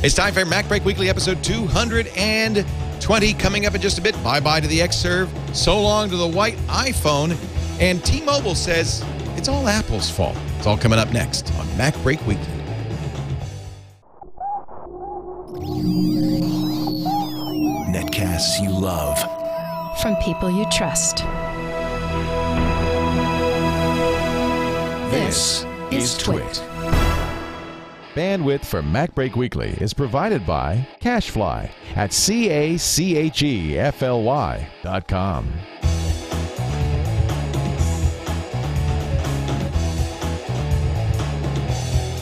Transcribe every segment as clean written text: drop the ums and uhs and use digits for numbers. It's time for MacBreak Weekly episode 220 coming up in just a bit. Bye-bye to the Xserve. So long to the white iPhone. And T-Mobile says it's all Apple's fault. It's all coming up next on MacBreak Weekly. Netcasts you love. From people you trust. This is Twit. Bandwidth for MacBreak Weekly is provided by CacheFly at CacheFly.com.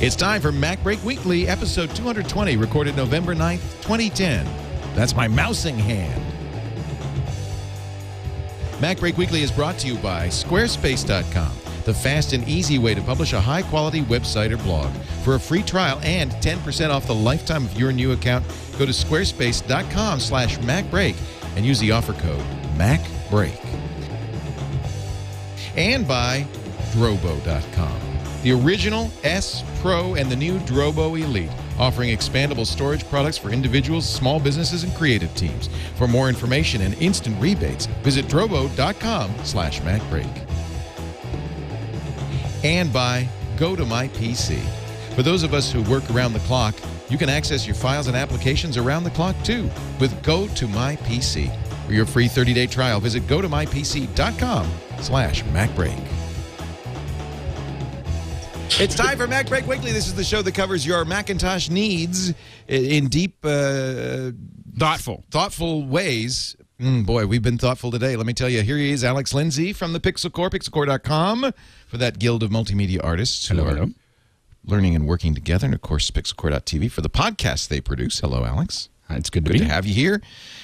It's time for MacBreak Weekly, episode 220, recorded November 9th, 2010. That's my mousing hand. MacBreak Weekly is brought to you by Squarespace.com, the fast and easy way to publish a high-quality website or blog. For a free trial and 10% off the lifetime of your new account, go to squarespace.com/MacBreak and use the offer code MacBreak. And by Drobo.com, the original S Pro and the new Drobo Elite, offering expandable storage products for individuals, small businesses, and creative teams. For more information and instant rebates, visit Drobo.com/MacBreak. And by GoToMyPC. For those of us who work around the clock, you can access your files and applications around the clock too with GoToMyPC. For your free 30-day trial, visit GoToMyPC.com/MacBreak. It's time for MacBreak Weekly. This is the show that covers your Macintosh needs in deep, thoughtful ways. Boy, we've been thoughtful today. Let me tell you, here he is, Alex Lindsay from the PixelCore, PixelCore.com, for that guild of multimedia artists who are learning and working together. And, of course, PixelCore.tv for the podcast they produce. Hello, Alex. Hi, it's good to be here. Good to have you here.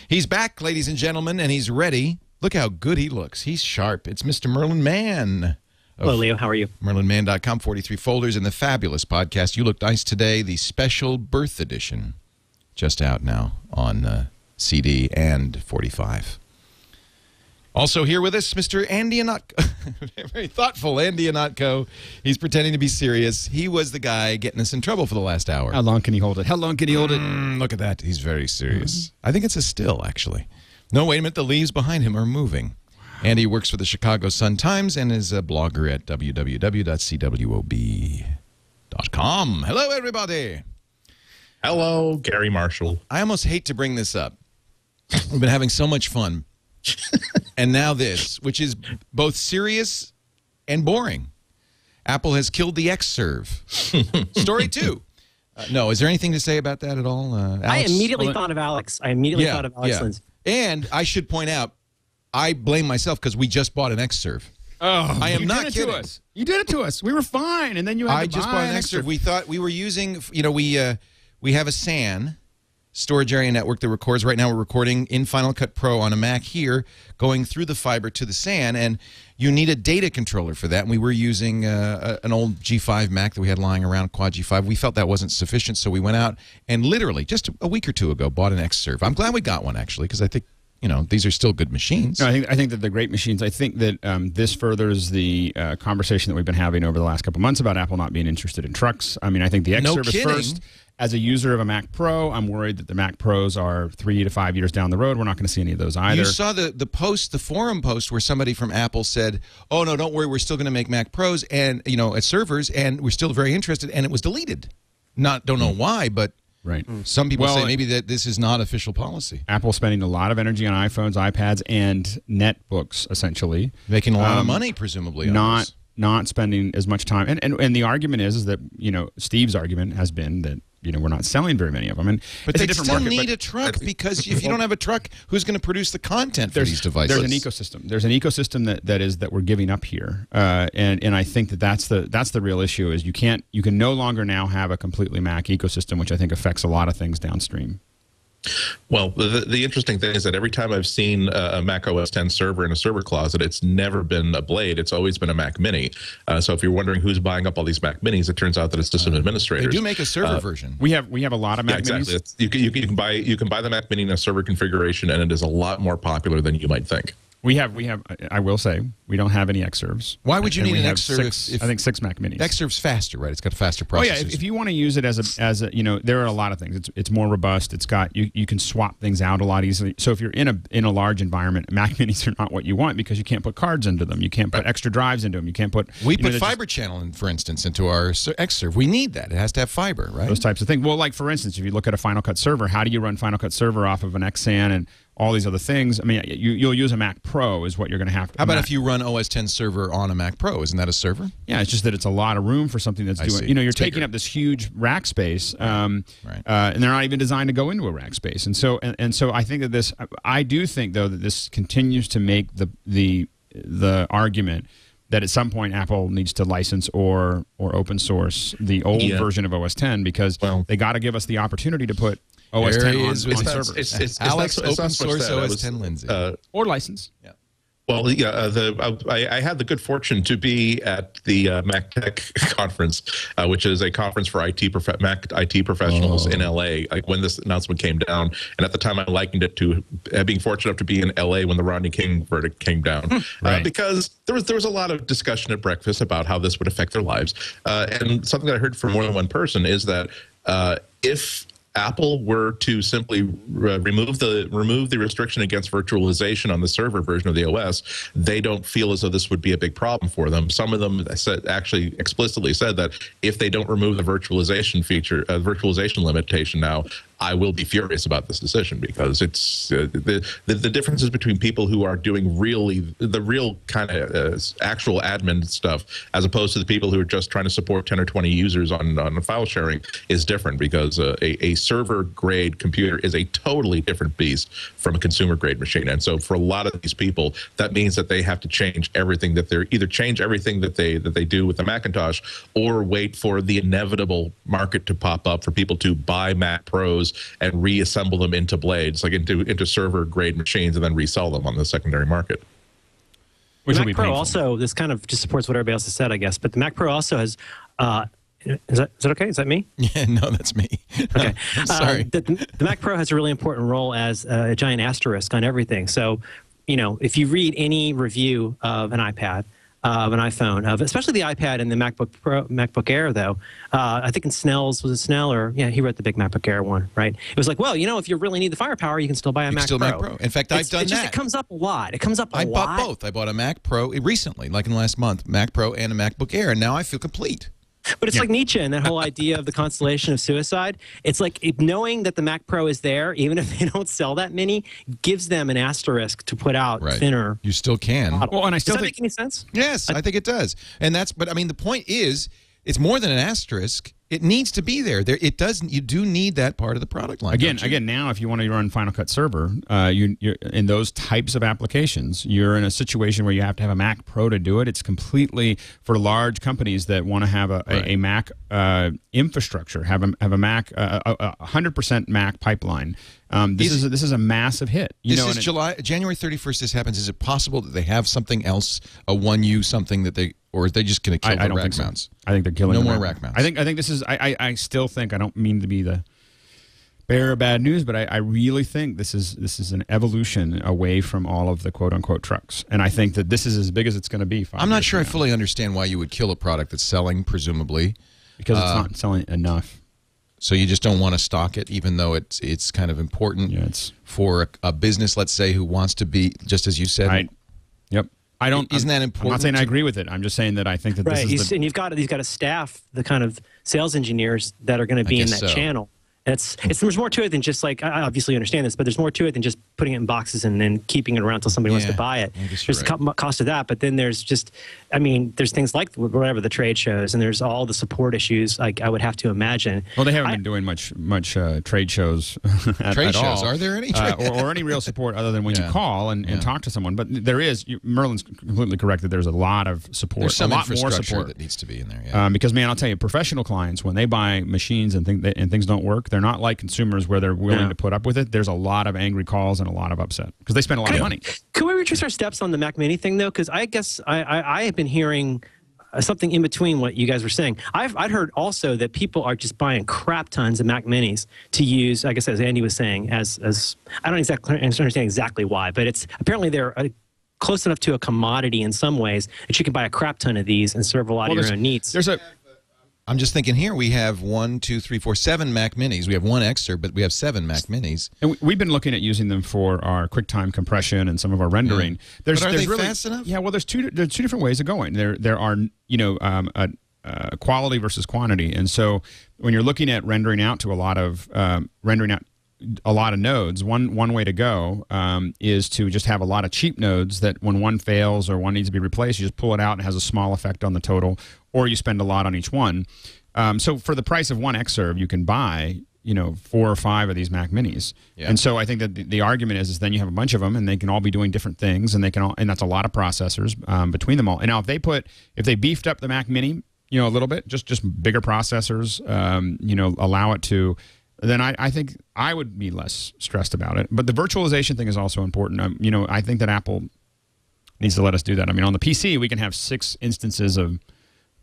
He's back, ladies and gentlemen, and he's ready. Look how good he looks. He's sharp. It's Mr. Merlin Mann. Hello, Leo. How are you? MerlinMann.com, 43 folders, and the fabulous podcast You Look Nice Today, the special birth edition, just out now on... CD and 45. Also here with us, Mr. Andy Ihnatko. Very thoughtful Andy Ihnatko. He's pretending to be serious. He was the guy getting us in trouble for the last hour. How long can he hold it? How long can he hold it? Look at that. He's very serious. I think it's a still, actually. No, wait a minute. The leaves behind him are moving. Wow. Andy works for the Chicago Sun-Times and is a blogger at www.cwob.com. Hello, everybody. Hello, Gary Marshall. I almost hate to bring this up. We've been having so much fun. And now this, which is both serious and boring. Apple has killed the Xserve. Story 2. No, is there anything to say about that at all? I immediately thought of Alex Lindsay. And I should point out, I blame myself because we just bought an Xserve. Oh, I am not kidding. You did it to us. We were fine, and then you had to buy an Xserve. We thought we were using, you know, we have a SAN, storage area network, that records. Right now we're recording in Final Cut Pro on a Mac here, going through the fiber to the SAN, and you need a data controller for that. And we were using an old G5 Mac that we had lying around, Quad G5. We felt that wasn't sufficient, so we went out and literally just a week or two ago bought an Xserve. I'm glad we got one, actually, because I think, you know, these are still good machines. No, I think that they're great machines. I think that this furthers the conversation that we've been having over the last couple months about Apple not being interested in trucks. I mean, I think the Xserve is first. As a user of a Mac Pro, I'm worried that the Mac Pros are 3 to 5 years down the road. We're not going to see any of those either. You saw the post, the forum post, where somebody from Apple said, oh, no, don't worry, we're still going to make Mac Pros and, you know, at servers, and we're still very interested, and it was deleted. Don't know why, but... Right. Some people say maybe that this is not official policy. Apple's spending a lot of energy on iPhones, iPads, and netbooks, essentially. Making a lot of money, presumably. Not spending as much time. And the argument is that, you know, Steve's argument has been that, you know, we're not selling very many of them. But they still need a truck, because if you don't have a truck, who's going to produce the content for these devices? There's an ecosystem. There's an ecosystem that we're giving up here, and I think that's the real issue. Is you can no longer now have a completely Mac ecosystem, which I think affects a lot of things downstream. Well, the interesting thing is that every time I've seen a Mac OS X server in a server closet, it's never been a Blade. It's always been a Mac Mini. So if you're wondering who's buying up all these Mac Minis, it turns out that it's system administrators. They do make a server version. We have a lot of Mac Minis. Exactly. You can buy the Mac Mini in a server configuration, and it is a lot more popular than you might think. We have. I will say we don't have any Xserves. Why would you need an Xserve? I think 6 Mac Minis. Xserve's faster, right? It's got a faster processor. Oh yeah. If you want to use it as a, you know, there are a lot of things. It's more robust. It's got you can swap things out a lot easily. So if you're in a large environment, Mac Minis are not what you want because you can't put cards into them. You can't put extra drives into them. You can't put. We put fiber channel in, for instance, into our Xserve. We need that. It has to have fiber, right? Those types of things. Well, like for instance, if you look at a Final Cut server, how do you run Final Cut server off of an XSAN and all these other things? I mean, you'll use a Mac Pro is what you're going to have to. How about if you run OS X server on a Mac Pro? Isn't that a server? Yeah, it's just that it's a lot of room for something that's doing. You know, you're taking up this huge rack space, and they're not even designed to go into a rack space. And so I think that this. I do think though that this continues to make the argument that at some point Apple needs to license or open source the old version of OS X because they got to give us the opportunity to put. OS X on servers. It's Alex, it's open source OS X Lindsay. Or license. Yeah. Well, yeah, I had the good fortune to be at the Mac Tech Conference, which is a conference for Mac IT professionals in L.A., like when this announcement came down. And at the time, I likened it to being fortunate enough to be in L.A. when the Rodney King verdict came down. Because there was a lot of discussion at breakfast about how this would affect their lives. And something that I heard from more than one person is that if Apple were to simply remove the restriction against virtualization on the server version of the OS, they don't feel as though this would be a big problem for them. Some of them actually explicitly said that if they don't remove the virtualization feature, virtualization limitation now, I will be furious about this decision because it's the differences between people who are doing the real kind of actual admin stuff as opposed to the people who are just trying to support 10 or 20 users on file sharing is different because a server-grade computer is a totally different beast from a consumer-grade machine. And so for a lot of these people, that means that they have to change everything that they're – either change everything that they do with the Macintosh or wait for the inevitable market to pop up for people to buy Mac Pros and reassemble them into blades, like into server-grade machines, and then resell them on the secondary market. The Mac Pro also, this kind of just supports what everybody else has said, I guess, but the Mac Pro also has, is that okay? Is that me? Yeah, no, that's me. Okay. Sorry. The Mac Pro has a really important role as a giant asterisk on everything. So, you know, if you read any review of an iPad, of an iPhone, especially the iPad and the MacBook Air, though. I think in Snell's, was it Snell or yeah, he wrote the big MacBook Air one, right? It was like, well, you know, if you really need the firepower, you can still buy a Mac Pro. In fact, I've done that. It comes up a lot. It comes up a lot. I bought both. I bought a Mac Pro recently, like in the last month, Mac Pro and a MacBook Air, and now I feel complete. But it's like Nietzsche and that whole idea of the constellation of suicide. It's like knowing that the Mac Pro is there, even if they don't sell that many, gives them an asterisk to put out thinner. You still can. Model. Well, and I still think, does that make any sense? Yes, I think it does. And that's. But I mean, the point is, it's more than an asterisk. It needs to be there. It doesn't. You do need that part of the product line. Again, now if you want to run Final Cut Server, you're in those types of applications, you're in a situation where you have to have a Mac Pro to do it. It's completely for large companies that want to have a Mac infrastructure, have a Mac 100% Mac pipeline. This is a massive hit. This is January 31st. This happens. Is it possible that they have something else, a 1U something that they? Or are they just going to kill the rack mounts? I think they're killing no more rack mounts. I think this is. I still think. I don't mean to be the bearer of bad news, but I really think this is an evolution away from all of the quote unquote trucks. And I think that this is as big as it's going to be. I'm not sure I fully understand why you would kill a product that's selling, presumably, because it's not selling enough. So you just don't want to stock it, even though it's kind of important for a business, let's say, who wants to be just as you said. I don't. Isn't that important? I'm not saying I agree with it. I'm just saying that I think that this is. And you've got to staff the kind of sales engineers that are going to be in that channel. And there's more to it than just like I obviously understand this, but there's more to it than just putting it in boxes and then keeping it around until somebody wants to buy it. There's the cost of that, but then there's just, I mean, there's things like whatever the trade shows, and there's all the support issues. Like I would have to imagine. Well, they haven't been doing much trade shows. At all. Are there any or any real support other than when you call and talk to someone? But there is. Merlin's completely correct that there's a lot of support. There's some infrastructure that needs to be in there. Yeah. Because man, I'll tell you, professional clients when they buy machines and things don't work. They're not like consumers where they're willing to put up with it. There's a lot of angry calls and a lot of upset because they spend a lot of money. Can we retrace our steps on the Mac Mini thing, though? Because I guess I have been hearing something in between what you guys were saying. I'd heard also that people are just buying crap tons of Mac Minis to use, I guess as Andy was saying, as I don't understand exactly why, but it's apparently they're close enough to a commodity in some ways that you can buy a crap ton of these and serve a lot of your own needs. I'm just thinking here, we have 7 Mac Minis. We have 1 Xserve, but we have 7 Mac Minis. And we've been looking at using them for our QuickTime compression and some of our rendering. But are they really fast enough? Yeah, well, there's two different ways of going. There are, you know, quality versus quantity. And so when you're looking at rendering out to a lot of nodes, one way to go is to just have a lot of cheap nodes that when one fails or one needs to be replaced, you just pull it out and it has a small effect on the total, or you spend a lot on each one. So for the price of 1 Xserve, you can buy, you know, 4 or 5 of these Mac Minis. Yeah. And so I think that the argument is then you have a bunch of them and they can all be doing different things, and they can all, and that's a lot of processors between them all. And now if they beefed up the Mac Mini, you know, a little bit, just bigger processors, you know, allow it to, then I think I would be less stressed about it. But the virtualization thing is also important. You know, I think that Apple needs to let us do that. I mean, on the PC, we can have 6 instances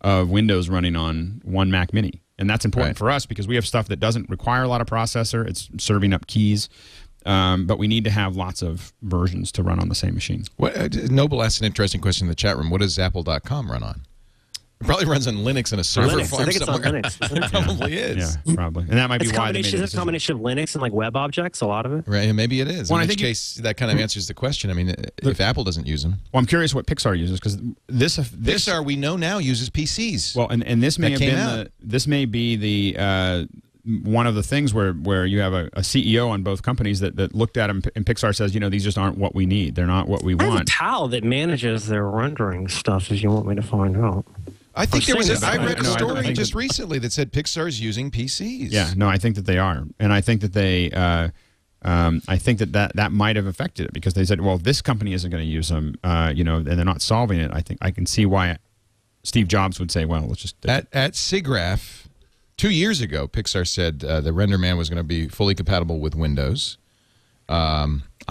of Windows running on 1 Mac Mini. And that's important for us because we have stuff that doesn't require a lot of processor. It's serving up keys. But we need to have lots of versions to run on the same machine. Noble asked an interesting question in the chat room. What does Apple.com run on? It probably runs on Linux in a server farm. I think it's somewhere. On Linux. It probably is. Yeah, probably. And that might be why they made it. It's a combination of Linux and like WebObjects, a lot of it. Right, and maybe it is. Well, in which case, that kind of answers the question. I mean, if Apple doesn't use them. Well, I'm curious what Pixar uses, because Pixar, we know now, uses PCs. Well, and this may have been one of the things where you have a CEO on both companies that looked at them, and Pixar says, you know, these just aren't what we need. They're not what we want. I have a towel that manages their rendering stuff, if you want me to find out. I think there was I read a story just recently that said Pixar's using PCs. Yeah, no, I think that they are. And I think that they I think that might have affected it, because they said, well, this company isn't going to use them, you know, and they're not solving it. I think I can see why Steve Jobs would say, well, let's just at SIGGRAPH 2 years ago, Pixar said the RenderMan was going to be fully compatible with Windows.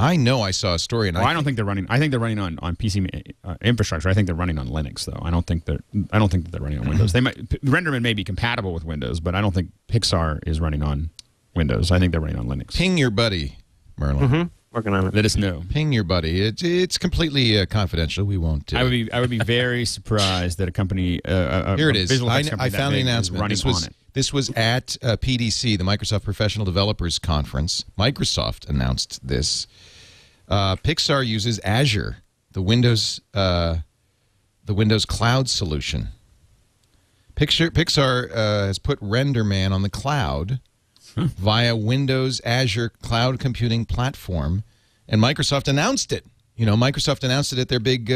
I know I saw a story, and I don't think they're running. I think they're running on PC infrastructure. I think they're running on Linux, though. I don't think that they're running on Windows. They might. RenderMan may be compatible with Windows, but I don't think Pixar is running on Windows. I think they're running on Linux. Ping your buddy, Merlin. Working on it. Let us know. Ping your buddy. It's completely confidential. We won't. I would be very surprised that a company. Here it is. I found the announcement. This was at PDC, the Microsoft Professional Developers Conference. Microsoft announced this. Pixar uses Azure, the Windows cloud solution. Pixar has put RenderMan on the cloud via Windows Azure Cloud Computing Platform, and Microsoft announced it. You know, Microsoft announced it at their big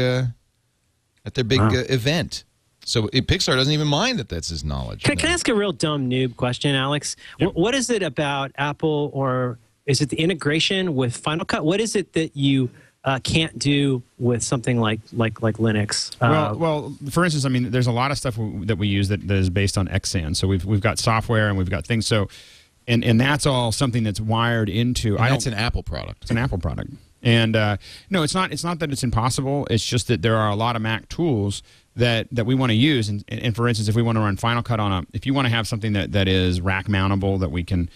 event. So Pixar doesn't even mind that that's his knowledge. Can I ask a real dumb noob question, Alex? Yeah. What is it about Apple, or is it the integration with Final Cut? What is it that you can't do with something like Linux? Well, for instance, I mean, there's a lot of stuff that we use that is based on Xsan. So we've got software and we've got things. So and that's all something that's wired into. That's an Apple product. It's an Apple product. And no, it's not. It's not that it's impossible. It's just that there are a lot of Mac tools that we want to use, and for instance, if we want to run Final Cut on if you want to have something that is rack mountable, that we can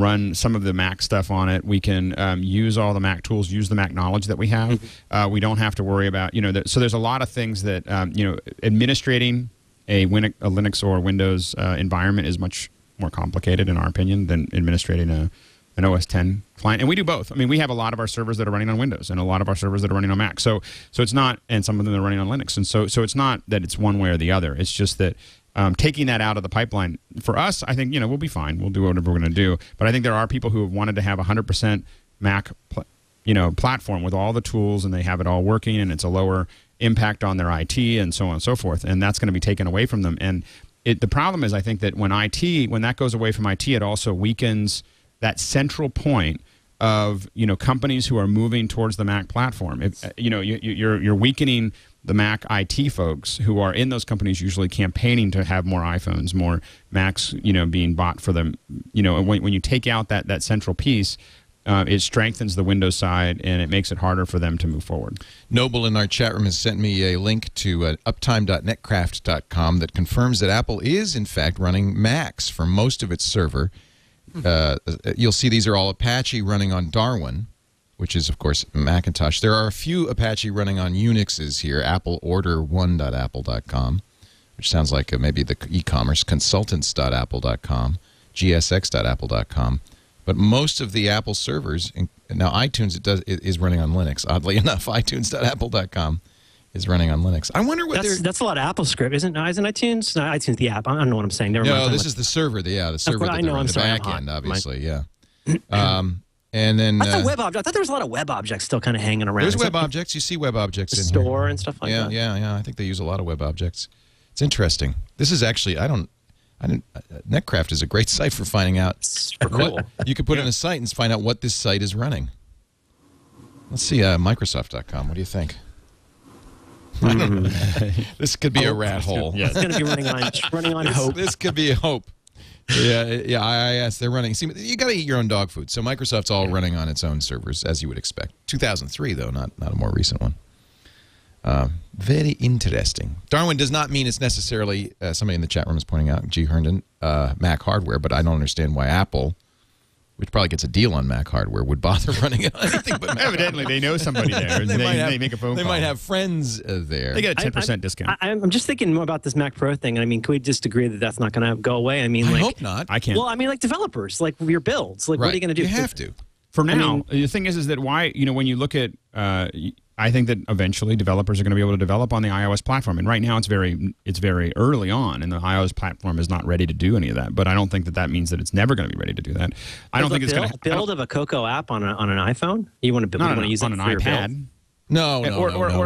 run some of the Mac stuff on it, we can use all the Mac tools, use the Mac knowledge that we have. We don't have to worry about, you know, so there's a lot of things that you know, administrating a Linux or Windows environment is much more complicated, in our opinion, than administrating an OS X client. And we do both. I mean, we have a lot of our servers that are running on Windows and a lot of our servers that are running on Mac. So it's not, and some of them are running on Linux. And so it's not that it's one way or the other. It's just that taking that out of the pipeline, for us, I think, you know, we'll be fine. We'll do whatever we're going to do. But I think there are people who have wanted to have 100% Mac, you know, platform with all the tools, and they have it all working, and it's a lower impact on their IT and so on and so forth. And that's going to be taken away from them. And the problem is, I think that when that goes away from IT, it also weakens that central point of, you know, companies who are moving towards the Mac platform. If, you know, you're weakening the Mac IT folks who are in those companies, usually campaigning to have more iPhones, more Macs, you know, being bought for them. You know, when you take out that central piece, it strengthens the Windows side, and it makes it harder for them to move forward. Noble in our chat room has sent me a link to uptime.netcraft.com that confirms that Apple is, in fact, running Macs for most of its server. You'll see these are all Apache running on Darwin. which is, of course, Macintosh. There are a few Apache running on Unixes here, appleorder1.apple.com, which sounds like maybe the e-commerce, consultants.apple.com, gsx.apple.com. But most of the Apple servers, now iTunes is running on Linux. Oddly enough, iTunes.apple.com is running on Linux. I wonder what that's a lot of Apple script, isn't it? Isn't iTunes? No, iTunes the app. I don't know what I'm saying. Never mind. No, this is the server. Yeah, the server. I know. I'm sorry. The back end, obviously. Yeah. And then I thought I thought there was a lot of web objects still kind of hanging around. There's web objects. You see web objects in store and stuff like that. Yeah, yeah. I think they use a lot of web objects. It's interesting. This is actually Netcraft is a great site for finding out. Cool. You could put in a site and find out what this site is running. Let's see, Microsoft.com. What do you think? This could be a rat hole. It's going to be running on hope. This could be hope. Yeah, IIS, they're running. See, you got to eat your own dog food. So Microsoft's all running on its own servers, as you would expect. 2003, though, not a more recent one. Very interesting. Darwin does not mean it's necessarily, somebody in the chat room is pointing out, G. Herndon, Mac hardware, but I don't understand why Apple, which probably gets a deal on Mac hardware, would bother running it on anything but Mac Evidently, they know somebody there. they make a phone call. They might have friends there. They get a 10% discount. I'm just thinking more about this Mac Pro thing. I mean, can we just agree that that's not going to go away? I mean, I hope not. I can't. Well, I mean, like developers, like your builds. Like, what are you going to do? You have to. For now, the thing is that why, you know, when you look at... I think that eventually developers are going to be able to develop on the iOS platform, and right now it's very early on, and the iOS platform is not ready to do any of that. But I don't think that means that it's never going to be ready to do that. I don't think it's going to build of a Cocoa app on an iPhone. You want to build? You want to use on an iPad? No,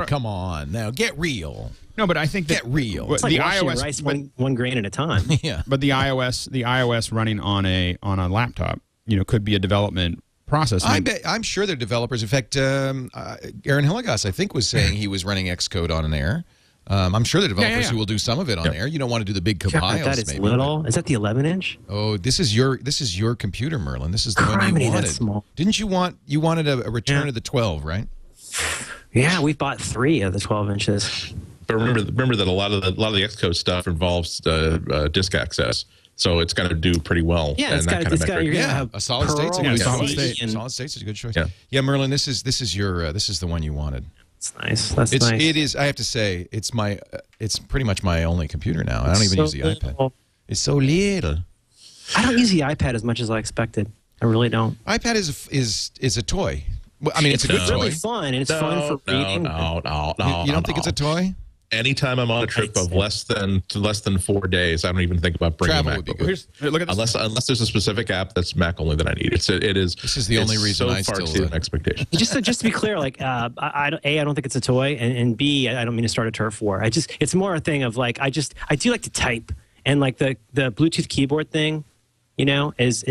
come on, now get real. No, but I think that It's like the iOS rice one grain at a time. Yeah, but the iOS running on a laptop, you know, could be a development process. I'm sure they're developers. In fact, Aaron Hilligoss, I think, was saying he was running Xcode on an Air. I'm sure the developers who will do some of it on Air. You don't want to do the big compiles. That is little. Is that the 11-inch? Oh, this is your computer, Merlin. This is the one you wanted. Small. Didn't you want a return of the 12, right? Yeah, we bought 3 of the 12 inches. But remember that a lot of the Xcode stuff involves disk access. So it's got to do pretty well. Yeah, a solid state. Solid state's a good choice. Yeah, Merlin, this is the one you wanted. It's nice. That's nice. It is. I have to say, it's pretty much my only computer now. I don't even use the iPad. It's so little. I don't use the iPad as much as I expected. I really don't. iPad is a toy. I mean, it's a good toy. It's really fun, and it's fun for reading. You don't think it's a toy? Anytime I'm on a trip of less than 4 days, I don't even think about bringing a MacBook. Unless there's a specific app that's Mac only that I need. This is the only reason I still exceed expectations. Just to be clear, like I don't think it's a toy, and B, I don't mean to start a turf war. It's more a thing of like I do like to type, and like the Bluetooth keyboard thing, you know, is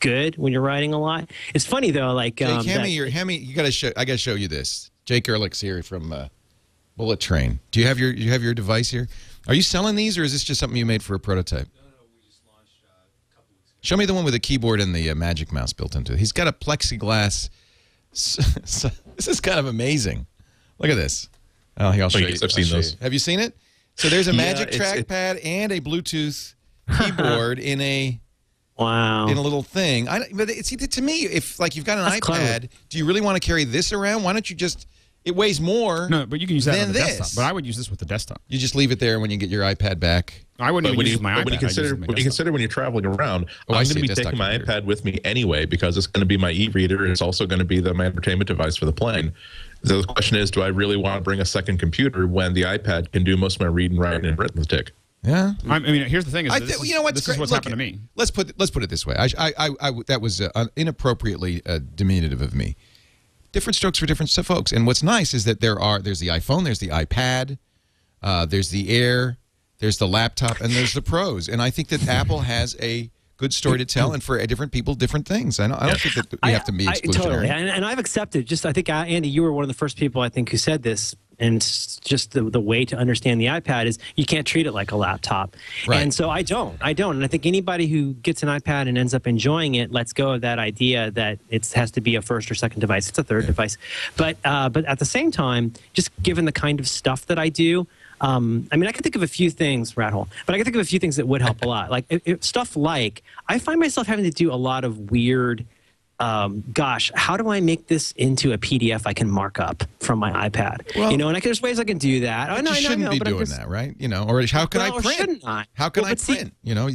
good when you're writing a lot. It's funny though, like I gotta show you this. Jake Ehrlich's here from Bullet Train. Do you have your device here? Are you selling these, or is this just something you made for a prototype? No, we just launched a couple weeks ago. Show me the one with the keyboard and the Magic Mouse built into it. He's got a plexiglass. This is kind of amazing. Look at this. Oh, here, I'll show you. I've seen those. Have you seen it? So there's a Magic trackpad and a Bluetooth keyboard in a little thing. But it's, to me, if like you've got an iPad, do you really want to carry this around? Why don't you just It weighs more. No, but you can use that on the desktop. But I would use this with the desktop. You just leave it there when you get your iPad back. I wouldn't even use my iPad. When you consider when you're traveling around, I'm going to be taking my iPad with me anyway because it's going to be my e-reader and it's also going to be my entertainment device for the plane. So the question is, do I really want to bring a second computer when the iPad can do most of my read and write and arithmetic? Yeah. I mean, here's the thing: you know what's great? This is what's happened to me. Let's put it this way: that was inappropriately diminutive of me. Different strokes for different folks, and what's nice is that there's the iPhone, there's the iPad, there's the Air, there's the laptop, and there's the Pros. And I think that Apple has a good story to tell, and for different people, different things. I don't think that we have to be exclusionary. Totally, and I've accepted. I think Andy, you were one of the first people I think who said this. And just the way to understand the iPad is you can't treat it like a laptop. Right. And so I don't. And I think anybody who gets an iPad and ends up enjoying it lets go of that idea that it has to be a first or second device. It's a third device. But at the same time, just given the kind of stuff that I do, I mean, I can think of a few things, but I can think of a few things that would help a lot. Like stuff like I find myself having to do a lot of weird gosh, how do I make this into a PDF I can mark up from my iPad? Well, you know, and I, there's ways I can do that. I know, I shouldn't be doing that, right? You know, or how can I print? How can I print? You know,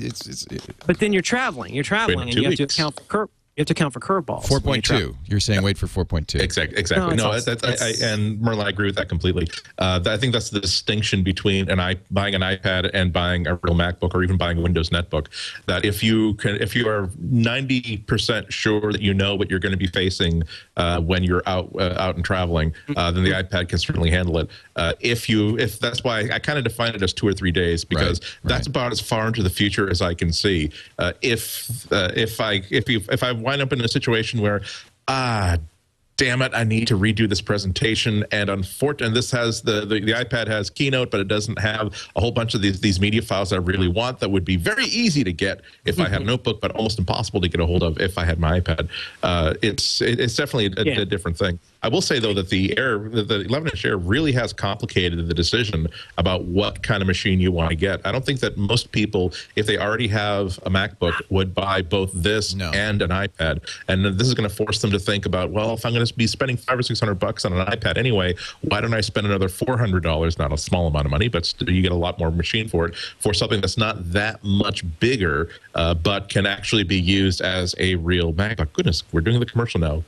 but then you're traveling. You're traveling, and you have to account for curve. You have to account for curveballs. 4.2. You're saying wait for 4.2. Exactly. Exactly. No, and Merlin, I agree with that completely. I think that's the distinction between buying an iPad and buying a real MacBook or even buying a Windows netbook. That if you are 90% sure that you know what you're going to be facing when you're out and traveling, then the iPad can certainly handle it. If that's why I kind of define it as 2 or 3 days, because that's about as far into the future as I can see. If I wind up in a situation where, damn it, I need to redo this presentation, and unfortunately, this has the iPad has Keynote, but it doesn't have a whole bunch of these media files I really want that would be very easy to get if I had a notebook, but almost impossible to get a hold of if I had my iPad. It's definitely a different thing. I will say though that the 11-inch Air really has complicated the decision about what kind of machine you want to get. I don't think that most people, if they already have a MacBook, would buy both this and an iPad. And this is going to force them to think about, well, if I'm going to be spending $500 or $600 on an iPad anyway, why don't I spend another $400? Not a small amount of money, but you get a lot more machine for it, for something that's not that much bigger, but can actually be used as a real MacBook. Goodness, we're doing the commercial now.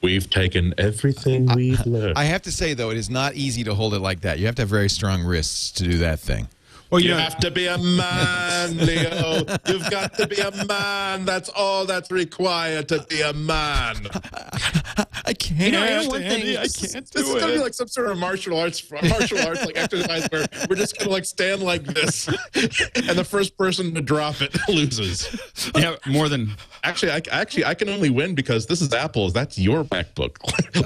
We've taken everything we've learned. I have to say, though, it is not easy to hold it like that. You have to have very strong wrists to do that thing. Well, you have to be a man, Leo. You've got to be a man. That's all that's required to be a man. I can't. You know, I can't do it. This is gonna be like some sort of martial arts like exercise where we're just gonna like stand like this, and the first person to drop it loses. Yeah, more than actually I can only win because this is Apple's. That's your MacBook.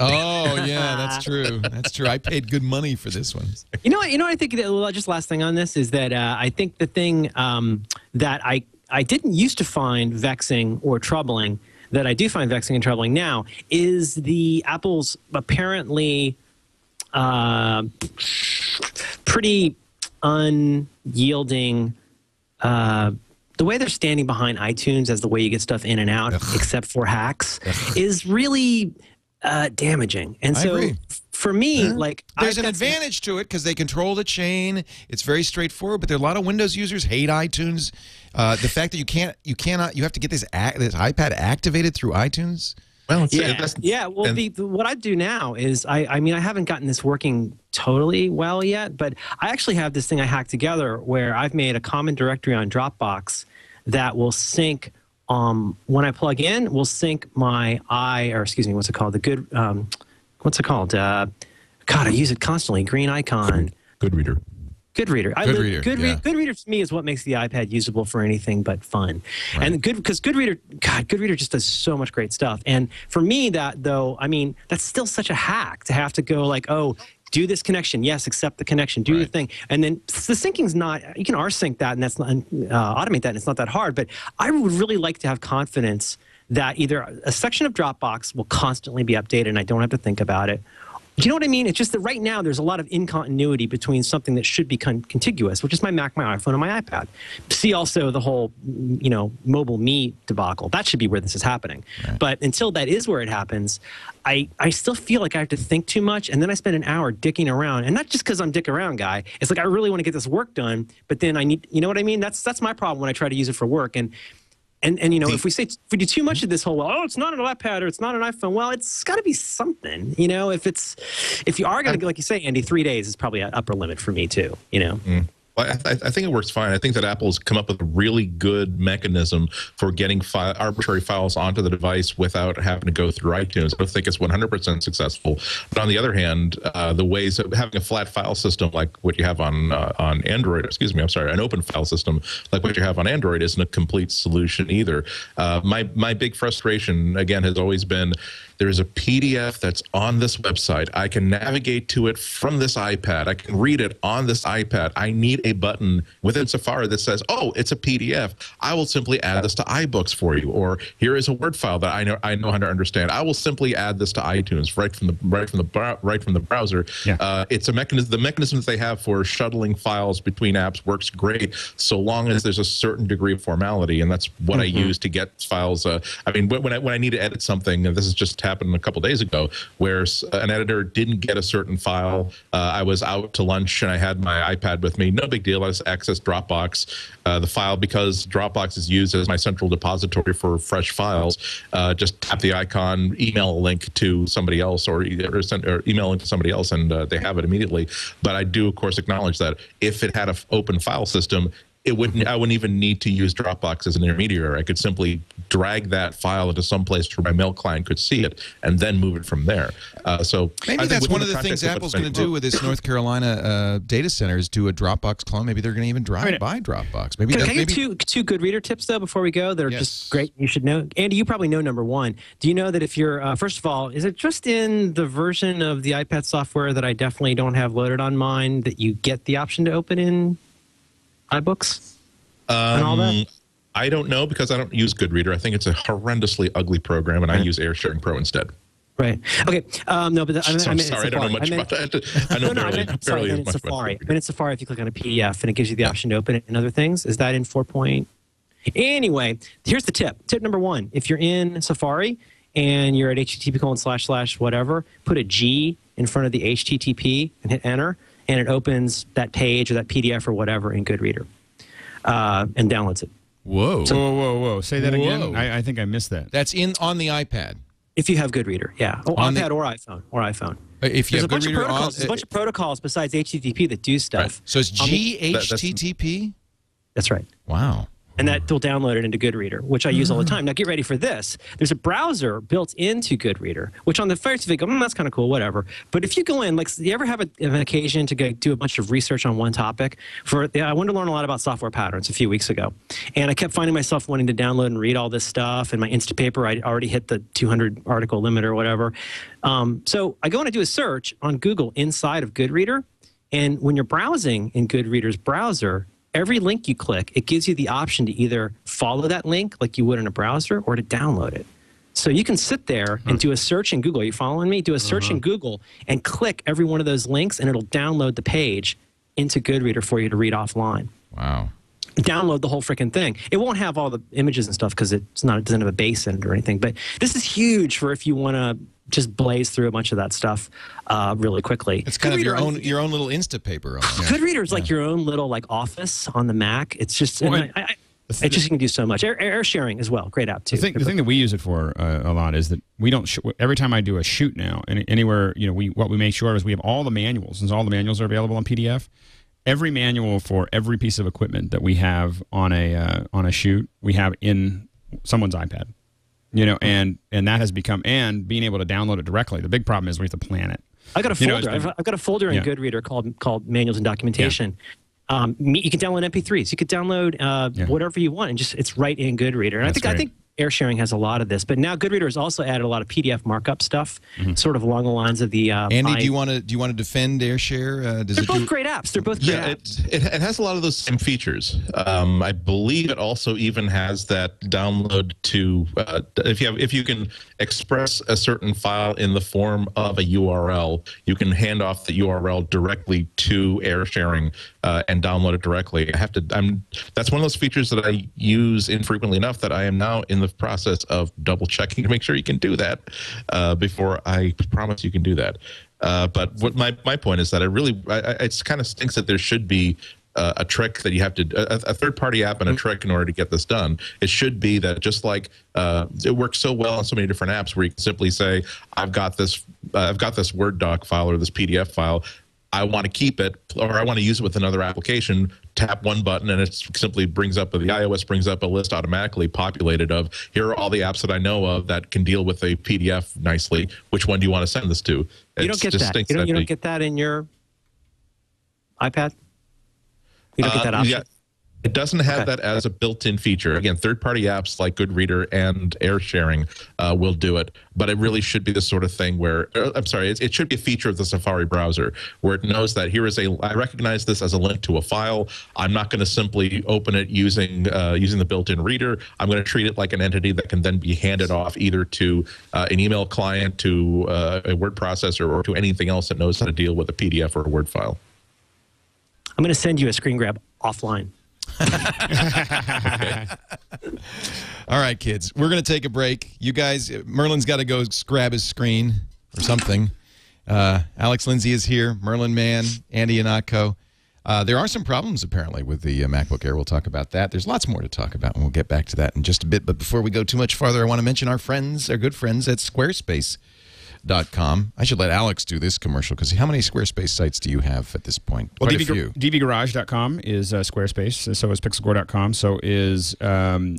Oh yeah, that's true. That's true. I paid good money for this one. You know, I think that, just last thing on this is that I think the thing that I didn't used to find vexing or troubling, that I do find vexing and troubling now, is the Apple's apparently pretty unyielding, the way they're standing behind iTunes as the way you get stuff in and out, except for hacks, is really damaging. And so, I agree. For me, like, there's an advantage to it because they control the chain. It's very straightforward. But there are a lot of Windows users hate iTunes. The fact that you have to get this iPad activated through iTunes. Well, well, what I do now is I mean, I haven't gotten this working totally well yet, but I actually have this thing I hacked together where I've made a common directory on Dropbox that will sync. When I plug in, will sync my God, I use it constantly. Green icon. GoodReader. GoodReader. GoodReader to me is what makes the iPad usable for anything but fun. Right. And because GoodReader, God, GoodReader just does so much great stuff. And for me, I mean, that's still such a hack to have to go like, oh, do this connection. Yes, accept the connection. Do the thing. And then the syncing's not, you can rsync that and that's not, automate that, and it's not that hard. But I would really like to have confidence that either a section of Dropbox will constantly be updated and I don't have to think about it. Do you know what I mean? It's just that right now there's a lot of incontinuity between something that should be contiguous, which is my Mac, my iPhone, and my iPad. See also the whole, you know, mobile me debacle. That should be where this is happening. Right. But until that is where it happens, I still feel like I have to think too much, and then I spend an hour dicking around. And not just because I'm dick around guy. It's like I really want to get this work done, but then I need, you know what I mean? That's my problem when I try to use it for work. And you know, if we do too much of this whole, oh, it's not an iPad or it's not an iPhone, well, it's got to be something, you know. If you are going to, like you say, Andy, 3 days is probably an upper limit for me too, you know. Well, I think it works fine. I think that Apple's come up with a really good mechanism for getting arbitrary files onto the device without having to go through iTunes. I don't think it's 100% successful. But on the other hand, the ways of having a flat file system like what you have on Android, excuse me, I'm sorry, an open file system like what you have on Android isn't a complete solution either. My big frustration, again, has always been There is a PDF that's on this website. I can navigate to it from this iPad. I can read it on this iPad. I need a button within Safari that says, oh, it's a PDF. I will simply add this to iBooks for you. Or here is a Word file that I know how to understand. I will simply add this to iTunes right from the browser. Yeah. It's a mechanism. The mechanism that they have for shuttling files between apps works great so long as there's a certain degree of formality, and that's what I use to get files. I mean, when I need to edit something, and this has just happened a couple days ago, where an editor didn't get a certain file. I was out to lunch and I had my iPad with me. No big deal. I just accessed Dropbox, the file, because Dropbox is used as my central depository for fresh files. Just tap the icon, email a link to somebody else, or email a link to somebody else, and they have it immediately. But I do, of course, acknowledge that if it had an open file system, I wouldn't even need to use Dropbox as an intermediary. I could simply drag that file into some place where my mail client could see it and then move it from there. So maybe that's one of the things Apple's going to do with this North Carolina data center, is do a Dropbox clone. Maybe they're going to even buy Dropbox. Maybe. Can I get two GoodReader tips, though, before we go? They're just great. You should know. Andy, you probably know number one. Do you know that if you're, first of all, is it just in the version of the iPad software that I definitely don't have loaded on mine that you get the option to open in iBooks and all that? I don't know, because I don't use GoodReader. I think it's a horrendously ugly program, and I use Air Sharing Pro instead. Right. Okay. No, but I'm sorry. I don't know much about that. I know barely as much about Safari. I mean, it's Safari if you click on a PDF, and it gives you the option to open it and other things. Is that in 4.0? Anyway, here's the tip. Tip number one. If you're in Safari and you're at http://whatever, put a G in front of the HTTP and hit enter, and it opens that page or that PDF or whatever in GoodReader and downloads it. Whoa. So, whoa. Say that again. I think I missed that. That's on the iPad. If you have GoodReader, yeah. Oh, on iPad or iPhone. If you have GoodReader on... There's a bunch of protocols besides HTTP that do stuff. Right. So it's GHTTP? That's right. Wow. And that will download it into GoodReader, which I use all the time. Now, get ready for this. There's a browser built into GoodReader, which on the first you go, that's kind of cool, whatever. But if you go in, like, you ever have an occasion to go do a bunch of research on one topic? I wanted to learn a lot about software patterns a few weeks ago. And I kept finding myself wanting to download and read all this stuff. And my Instapaper, I already hit the 200-article limit or whatever. So I go and I do a search on Google inside of GoodReader. And when you're browsing in GoodReader's browser, every link you click, it gives you the option to either follow that link like you would in a browser or to download it. So you can sit there and do a search in Google. Are you following me? Do a search in Google and click every one of those links, and it'll download the page into GoodReader for you to read offline. Wow. Download the whole freaking thing. It won't have all the images and stuff because it doesn't have a base in it or anything. But this is huge for if you want to just blaze through a bunch of that stuff really quickly. It's kind of your own little Instapaper. GoodReader is like your own little office on the Mac. It's just it can do so much. Air Sharing as well, great app too. The thing that we use it for a lot is that we don't. Every time I do a shoot now, and anywhere what we make sure is we have all the manuals, since all the manuals are available on PDF. Every manual for every piece of equipment that we have on a shoot, we have in someone's iPad, and that has become, and being able to download it directly. The big problem is we have to plan it. I've got a folder in GoodReader called Manuals and Documentation. Yeah. You can download MP3s. You could download whatever you want, and it's right in GoodReader. And I think Air Sharing has a lot of this, but now GoodReader has also added a lot of PDF markup stuff, sort of along the lines of the. Andy, do you want to defend AirShare? They're both great apps. They're both great apps. It has a lot of those same features. I believe it also even has that download to if you can express a certain file in the form of a URL, you can hand off the URL directly to Air Sharing and download it directly. That's one of those features that I use infrequently enough that I am now in the process of double checking to make sure you can do that before I promise you can do that. But what my point is that it kind of stinks that there should be a trick that you have to a third-party app and a trick in order to get this done. It should be that just like it works so well on so many different apps, where you can simply say, I've got this Word doc file or this PDF file. I want to keep it, or I want to use it with another application. Tap one button, and it simply brings up, the iOS brings up a list automatically populated of, here are all the apps that I know of that can deal with a PDF nicely. Which one do you want to send this to? You don't get that. You don't get that in your iPad? You don't get that option? Yeah. It doesn't have that as a built-in feature. Again, third-party apps like GoodReader and Air Sharing will do it, but it really should be the sort of thing where, it should be a feature of the Safari browser where it knows that here is a, I recognize this as a link to a file. I'm not going to simply open it using using the built-in reader. I'm going to treat it like an entity that can then be handed off either to an email client, to a word processor, or to anything else that knows how to deal with a PDF or a Word file. I'm going to send you a screen grab offline. All right, kids, we're going to take a break. You guys, Merlin's got to go grab his screen or something. Alex Lindsay is here, Merlin Mann, Andy Ihnatko. There are some problems, apparently, with the MacBook Air. We'll talk about that. There's lots more to talk about, and we'll get back to that in just a bit. But before we go too much farther, I want to mention our friends, our good friends at Squarespace.com. I should let Alex do this commercial, because how many Squarespace sites do you have at this point? Well, DVGarage.com is Squarespace, so is PixelCore.com, so is I'm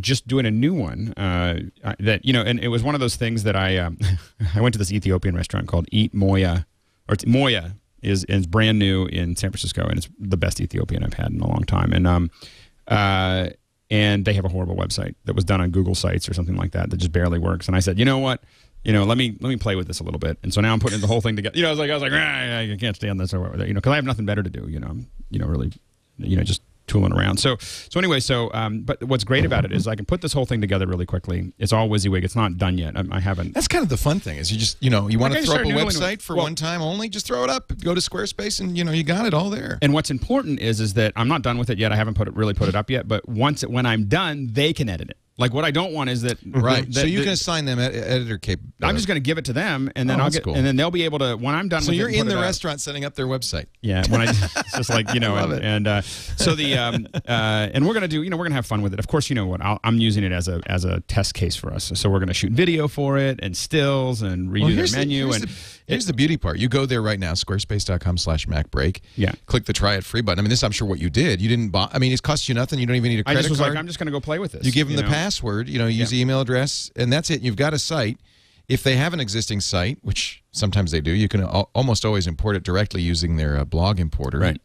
just doing a new one that, you know, and it was one of those things that I I went to this Ethiopian restaurant called Eat Moya, or it's Moya. Is brand new in San Francisco, and it's the best Ethiopian I've had in a long time. And and they have a horrible website that was done on Google Sites or something like that just barely works. And I said, you know what, you know, let me play with this a little bit. And so now I'm putting the whole thing together. You know, I was like, I can't stand this or whatever. You know, because I have nothing better to do. You know, I'm, you know, really, you know, just tooling around. So anyway, but what's great about it is I can put this whole thing together really quickly. It's all WYSIWYG. It's not done yet. I haven't. That's kind of the fun thing is you just, you know, you want to throw up a website for one time only, just throw it up, go to Squarespace, and, you know, you got it all there. And what's important is that I'm not done with it yet. I haven't really put it up yet, but when I'm done, they can edit it. Like, what I don't want is that... Right. So you can assign them editor capability. I'm just going to give it to them, and then and then they'll be able to, when I'm done with it... So you're in the restaurant setting up their website. Yeah. It's just like, you know, and we're going to do, you know, we're going to have fun with it. Of course, you know what, I'm using it as a test case for us. So we're going to shoot video for it, and stills, and redo the menu. Here's the beauty part. You go there right now, squarespace.com/MacBreak. Yeah. Click the try it free button. I mean, this, I'm sure what you did. You didn't buy... I mean, it cost you nothing. You don't even need a credit card. I just was like, I'm just going to go play with this. You give them the password, you know, use the email address, and that's it. You've got a site. If they have an existing site, which sometimes they do, you can almost always import it directly using their blog importer, right?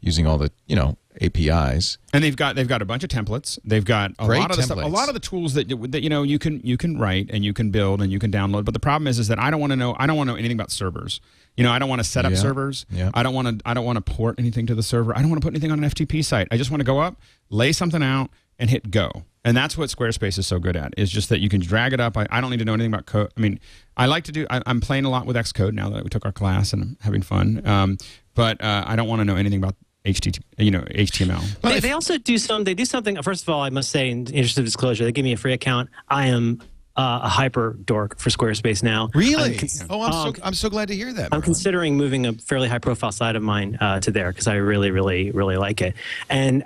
Using all the, you know, APIs. And they've got a bunch of templates. They've got a lot of the stuff, a lot of the tools that you know you can write and you can build and you can download. But the problem is that I don't want to know anything about servers. You know, I don't want to set up servers. Yeah. I don't want to port anything to the server. I don't want to put anything on an FTP site. I just want to go up, lay something out, and hit go. And that's what Squarespace is so good at, is just that you can drag it up. I don't need to know anything about code. I mean, I'm playing a lot with Xcode now that we took our class, and I'm having fun. But I don't want to know anything about HTML. But they also do something. First of all, I must say, in the interest of disclosure, they give me a free account. I am a hyper dork for Squarespace now. Really? I'm so glad to hear that. I'm considering moving a fairly high-profile side of mine to there, because I really, really, really like it. And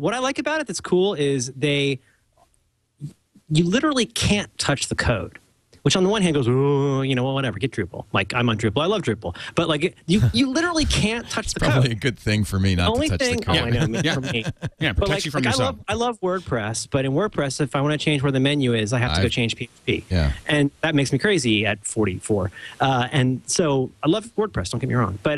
what I like about it that's cool is you literally can't touch the code, which on the one hand goes, ooh, you know, well, whatever, get Drupal. Like, I'm on Drupal. I love Drupal. But, like, you literally can't touch the code. Probably a good thing for me not to touch the code. Oh, I know, for me. Yeah, protects you from yourself. I love WordPress, but in WordPress, if I want to change where the menu is, I have to go change PHP. Yeah. And that makes me crazy at 44. And so I love WordPress, don't get me wrong. But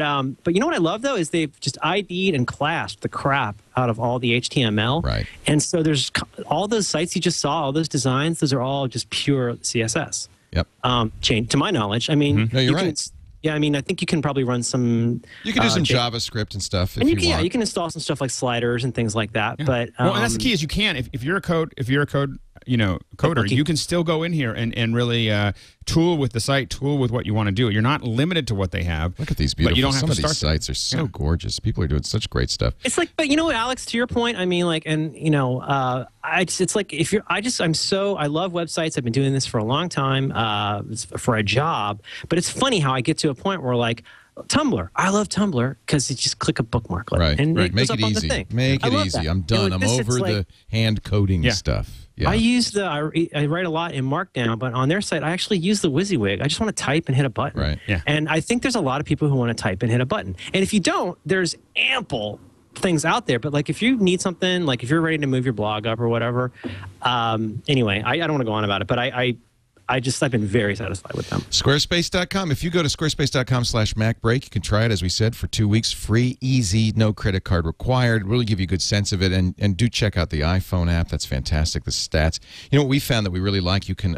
you know what I love, though, is they've just ID'd and classed the crap out of all the HTML. Right. And so there's all those sites you just saw, all those designs, those are all just pure CSS. Yep. Change, to my knowledge. I mean, no, you're right. Yeah, I mean, I think you can probably run some... You can do some JavaScript and stuff if you want. Yeah, you can install some stuff like sliders and things like that. Yeah. But well, and that's the key is you can. If you're a coder, you can still go in here and really tool with the site, tool with what you want to do. You're not limited to what they have. Look at these beautiful... But you don't have to start these sites are so gorgeous. People are doing such great stuff. It's like, but you know what, Alex, to your point, I mean, like, and you know, I love websites. I've been doing this for a long time for a job, but it's funny how I get to a point where, like, Tumblr. I love Tumblr because you just click a bookmark. Right. Make it easy. Make it easy. I'm done. I'm over the hand coding stuff. Yeah. I write a lot in Markdown, but on their site, I actually use the WYSIWYG. I just want to type and hit a button. Right. Yeah. And I think there's a lot of people who want to type and hit a button. And if you don't, there's ample things out there. But, like, if you need something, like if you're ready to move your blog up or whatever, anyway, I don't want to go on about it, but I I've been very satisfied with them. Squarespace.com. If you go to squarespace.com/MacBreak, you can try it, as we said, for 2 weeks, free, easy, no credit card required. Really give you a good sense of it, and do check out the iPhone app. That's fantastic. The stats. You know what we found that we really like? You can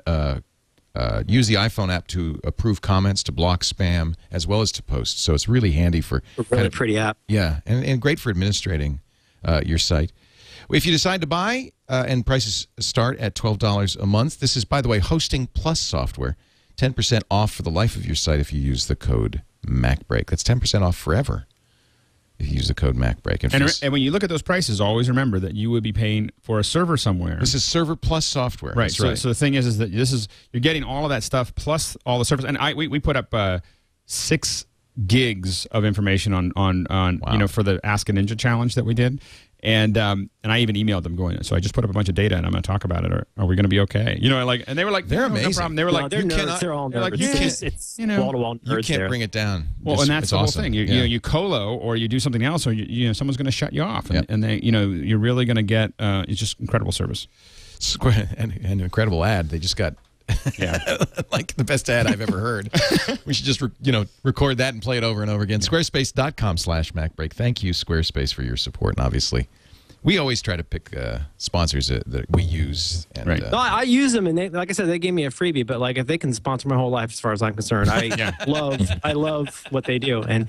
use the iPhone app to approve comments, to block spam, as well as to post. So it's really handy for pretty app. Yeah, and great for administrating your site. If you decide to buy, and prices start at $12 a month. This is, by the way, Hosting Plus software. 10% off for the life of your site if you use the code MacBreak. That's 10% off forever if you use the code MacBreak. And when you look at those prices, always remember that you would be paying for a server somewhere. This is Server Plus software. Right. That's right. So the thing is that this is, you're getting all of that stuff plus all the service. And we put up 6 gigs of information on wow. You know, for the Ask a Ninja challenge that we did. And I even emailed them going, so I just put up a bunch of data and I'm going to talk about it. Are we going to be okay? You know, and they were like, they're amazing. No problem. They were like, you cannot. They're all nerds. It's wall-to-wall nerds. You can't bring it down. Well, and that's the whole thing. You know, you colo or you do something else, or you know, someone's going to shut you off, and they, you know, you're really going to get. It's just incredible service. And an incredible ad. They just got. Yeah, like the best ad I've ever heard. We should just, you know, record that and play it over and over again. Yeah. Squarespace.com/MacBreak. Thank you, Squarespace, for your support. And obviously, we always try to pick sponsors that we use. And, right. No, I use them, and they, like I said, they gave me a freebie. But like, if they can sponsor my whole life, as far as I'm concerned, I love what they do. And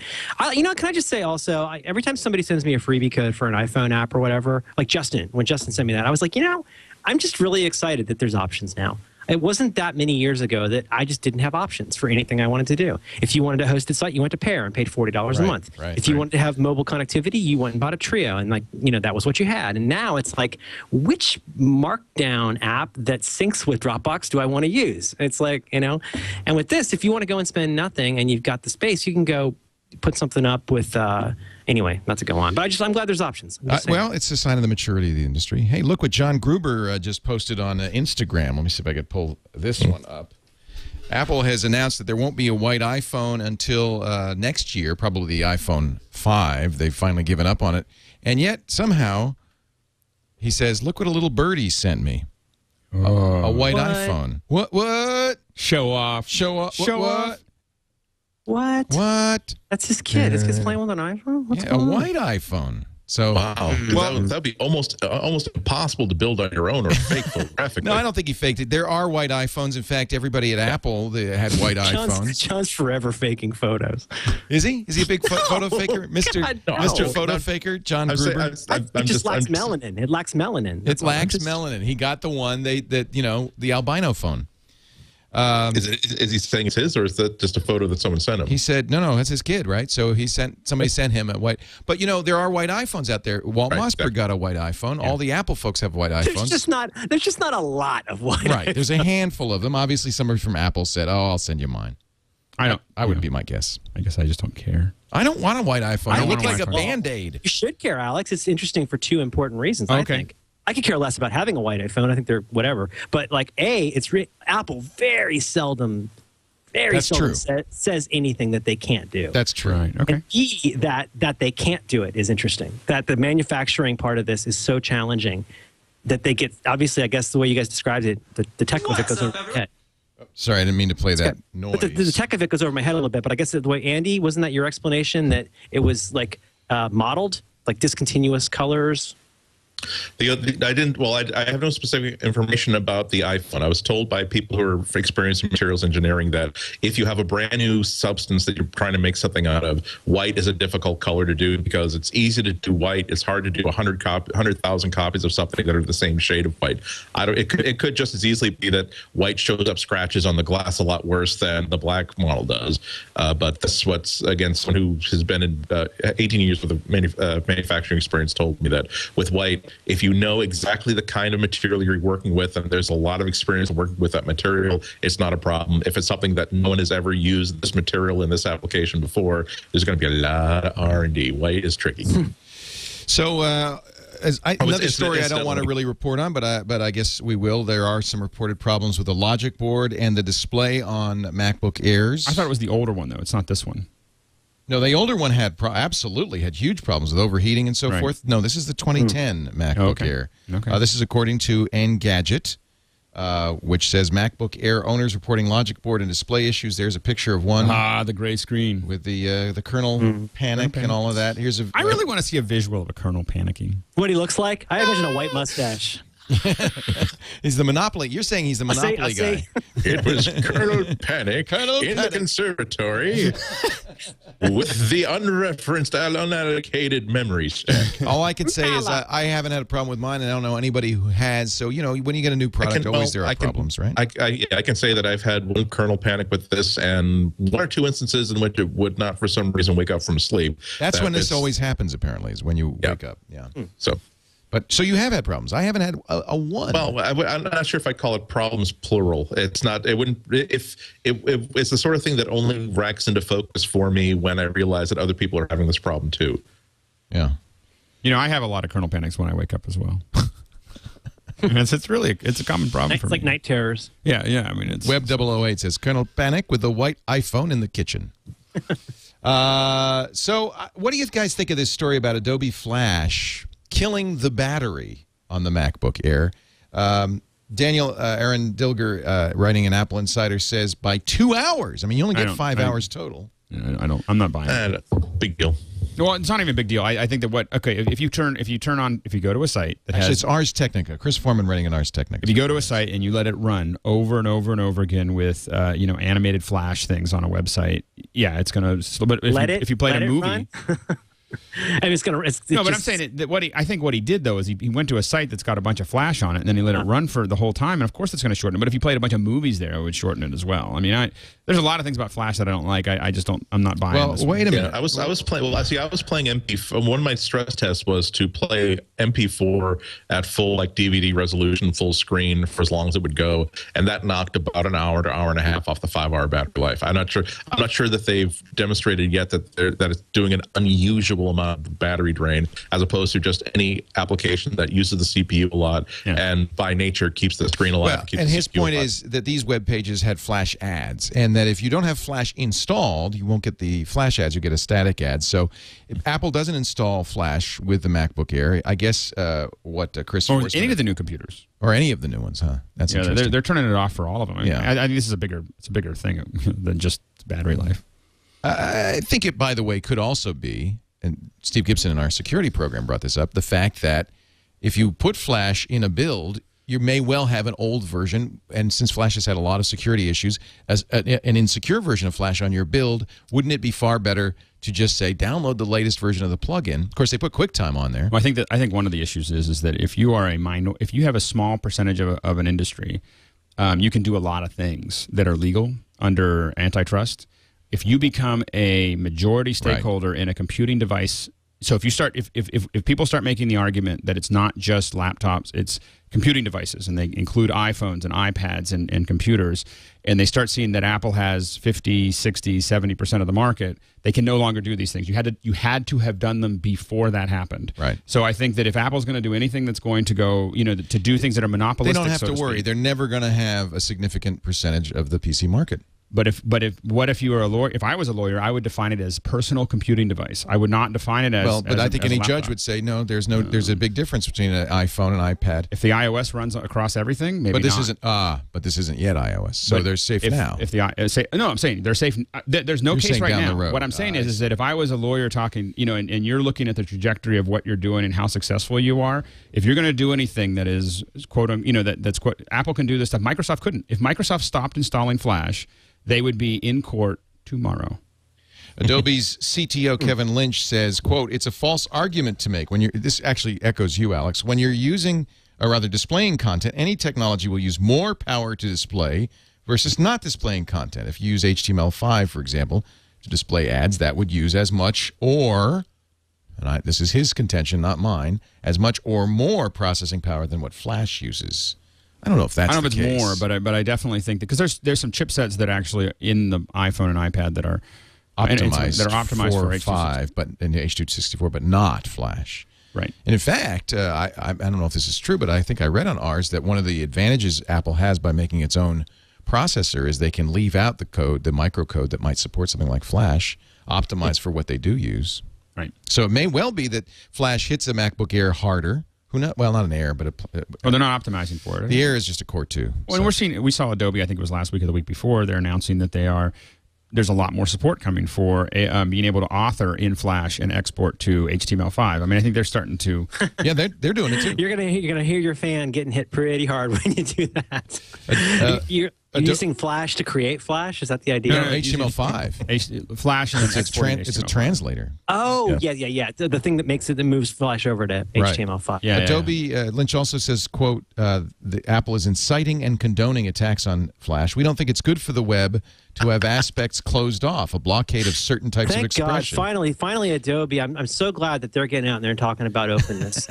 you know, can I just say also, every time somebody sends me a freebie code for an iPhone app or whatever, like Justin, when Justin sent me that, I was like, you know, I'm just really excited that there's options now. It wasn't that many years ago that I just didn't have options for anything I wanted to do. If you wanted to host a site, you went to Pear and paid $40 a month. Right, if you wanted to have mobile connectivity, you went and bought a Trio, and like, you know, that was what you had. And now it's like, which Markdown app that syncs with Dropbox do I want to use? It's like, you know, and with this, if you want to go and spend nothing and you've got the space, you can go put something up with, anyway, not to go on. But I'm glad there's options. Well, it's a sign of the maturity of the industry. Hey, look what John Gruber just posted on Instagram. Let me see if I could pull this one up. Apple has announced that there won't be a white iPhone until next year, probably the iPhone 5. They've finally given up on it. And yet, somehow, he says, look what a little birdie sent me. A white iPhone. What? Show off. Show off. What? What? That's his kid. His kid's playing with an iPhone? What's going on? A white iPhone. So, wow. Well, that'd be almost impossible to build on your own or fake photographically. No, I don't think he faked it. There are white iPhones. In fact, everybody at Apple had white iPhones. John's forever faking photos. Is he? Is he a big photo faker? Mr. Photo Faker, John Gruber? It just lacks melanin. It lacks melanin. It lacks melanin. He got the one you know, the albino phone. Is he saying it's his, or is that just a photo that someone sent him? He said, no, that's his kid, right? So he sent, somebody sent him a white. But, you know, there are white iPhones out there. Walt Mossberg got a white iPhone. Yeah. All the Apple folks have white iPhones. There's just not a lot of white iPhones. Right. There's a handful of them. Obviously, somebody from Apple said, oh, I'll send you mine. I would be my guess. I guess I just don't care. I don't want a white iPhone. I look like a Band-Aid. You should care, Alex. It's interesting for two important reasons, I think. I could care less about having a white iPhone. I think they're whatever. But like, Apple very seldom says anything that they can't do. That's true. Right. Okay. And that they can't do it is interesting. That the manufacturing part of this is so challenging that they get, obviously, I guess the way you guys described it, the tech of it goes over my head. Sorry, I didn't mean to play that noise. But the tech of it goes over my head a little bit. But I guess the way, Andy, wasn't that your explanation that it was like modeled, like discontinuous colors? I have no specific information about the iPhone. I was told by people who are experienced in materials engineering that if you have a brand new substance that you're trying to make something out of, white is a difficult color to do because it's easy to do white. It's hard to do 100,000 copies of something that are the same shade of white. It could just as easily be that white shows up scratches on the glass a lot worse than the black model does. But that's what's, again, someone who has been in 18 years with a manufacturing experience told me that with white, if you know exactly the kind of material you're working with and there's a lot of experience working with that material, it's not a problem. If it's something that no one has ever used this material in this application before, there's going to be a lot of R&D. White is tricky. So another story I don't want to really report on, but I guess we will. There are some reported problems with the logic board and the display on MacBook Airs. I thought it was the older one, though. It's not this one. No, the older one absolutely had huge problems with overheating and so forth. No, this is the 2010 MacBook Air. This is according to Engadget. which says MacBook Air owners reporting logic board and display issues. There's a picture of one. Ah, the gray screen. With the kernel panic and all of that. Here's a. I really want to see a visual of a kernel panicking. What he looks like? I imagine a white mustache. He's the Monopoly. You're saying he's the Monopoly guy. It was Colonel Panic in the conservatory with the unreferenced, unallocated memory stack. All I can say is I haven't had a problem with mine, and I don't know anybody who has. So, you know, when you get a new product, always there are problems, right? I can say that I've had one Colonel Panic with this and one or two instances in which it would not, for some reason, wake up from sleep. That's when this always happens, apparently, is when you wake up. Yeah. So... But so you have had problems. I haven't had a one. Well, I'm not sure if I call it problems plural. It's not. It wouldn't. If it's the sort of thing that only racks into focus for me when I realize that other people are having this problem too. Yeah. You know, I have a lot of kernel panics when I wake up as well. It's really it's a common problem for me. It's like night terrors. Yeah, yeah. I mean, it's Web 008 says kernel panic with the white iPhone in the kitchen. So, what do you guys think of this story about Adobe Flash killing the battery on the MacBook Air? Daniel Aaron Dilger, writing in Apple Insider, says by 2 hours. I mean, you only get 5 hours total. I'm not buying it. Big deal. Well, it's not even a big deal. I think that if you go to a site that has, actually, it's Ars Technica. Chris Foreman writing in Ars Technica. If you go to a site and you let it run over and over and over again with you know, animated Flash things on a website, yeah, it's gonna. But if you play a movie. And it's gonna. But I'm saying that I think what he did though is he went to a site that's got a bunch of Flash on it, and then he let it run for the whole time, and of course it's going to shorten it. But if you played a bunch of movies there, it would shorten it as well. I mean, there's a lot of things about Flash that I don't like. I just don't. I'm not buying. Well, this wait a minute. I was playing. Well, see, I was playing MP4. One of my stress tests was to play MP4 at full like DVD resolution, full screen for as long as it would go, and that knocked about an hour to hour and a half off the 5 hour battery life. I'm not sure. I'm not sure that they've demonstrated yet that it's doing an unusual amount of battery drain, as opposed to just any application that uses the CPU a lot and by nature keeps the screen alive. Well, and his point is that these web pages had Flash ads, and that if you don't have Flash installed, you won't get the Flash ads, you get a static ad. So if Apple doesn't install Flash with the MacBook Air, I guess what Chris... Or any of the new computers. Or any of the new ones, huh? That's interesting. They're turning it off for all of them. I mean, I think this is a bigger thing than just battery life. I think it, by the way, could also be... And Steve Gibson in our security program brought this up, the fact that if you put Flash in a build, you may well have an old version. And since Flash has had a lot of security issues, as an insecure version of Flash on your build, wouldn't it be far better to just say, download the latest version of the plugin? Of course, they put QuickTime on there. Well, I think one of the issues is that if you are if you have a small percentage of an industry, you can do a lot of things that are legal under antitrust. If you become a majority stakeholder in a computing device, so if you start, if people start making the argument that it's not just laptops, it's computing devices, and they include iPhones and iPads and computers, and they start seeing that Apple has 50, 60, 70% of the market, they can no longer do these things. You had to have done them before that happened. Right. So I think that if Apple's going to do anything that's going to go, you know, to do things that are monopolistic, they don't have to worry. They're never going to have a significant percentage of the PC market. But what if you were a lawyer? If I was a lawyer, I would define it as personal computing device. I would not define it as I think any judge would say no. There's a big difference between an iPhone and iPad. If the iOS runs across everything, maybe. But this isn't But this isn't yet iOS, so but they're safe now. If the no, I'm saying they're safe. There's no case right now. What I'm saying is that if I was a lawyer talking, you know, and you're looking at the trajectory of what you're doing and how successful you are, if you're going to do anything that is quote, Apple can do this stuff. Microsoft couldn't. If Microsoft stopped installing Flash, they would be in court tomorrow. Adobe's CTO Kevin Lynch says, quote, it's a false argument to make when you're, this actually echoes you, Alex, when you're using, or rather displaying content, any technology will use more power to display versus not displaying content. If you use HTML5, for example, to display ads, that would use as much or, and this is his contention, not mine, as much or more processing power than what Flash uses. I don't know if that's the case. I don't know if it's more, but I definitely think that because there's some chipsets that actually in the iPhone and iPad that are optimized for H264, but in H264, but not Flash. Right. And in fact, I don't know if this is true, but I think I read on ours that one of the advantages Apple has by making its own processor is they can leave out the code, the microcode that might support something like Flash, optimize for what they do use. Right. So it may well be that Flash hits a MacBook Air harder. Not an Air, but a... they're not optimizing for it. The Air is just a Core 2. Well, and we saw Adobe, I think it was last week or the week before, they're announcing that they are... There's a lot more support coming for being able to author in Flash and export to HTML5. I mean, I think they're starting to... Yeah, they're doing it too. You're gonna hear your fan getting hit pretty hard when you do that. You're using Flash to create Flash? Is that the idea? No, HTML5. Flash and it's a translator. Oh, yeah. The thing that makes it moves Flash over to HTML5. Right. Yeah, Adobe Lynch also says, quote, Apple is inciting and condoning attacks on Flash. We don't think it's good for the web to have aspects closed off, a blockade of certain types of expression. God, finally, Adobe. I'm so glad that they're getting out there and talking about openness.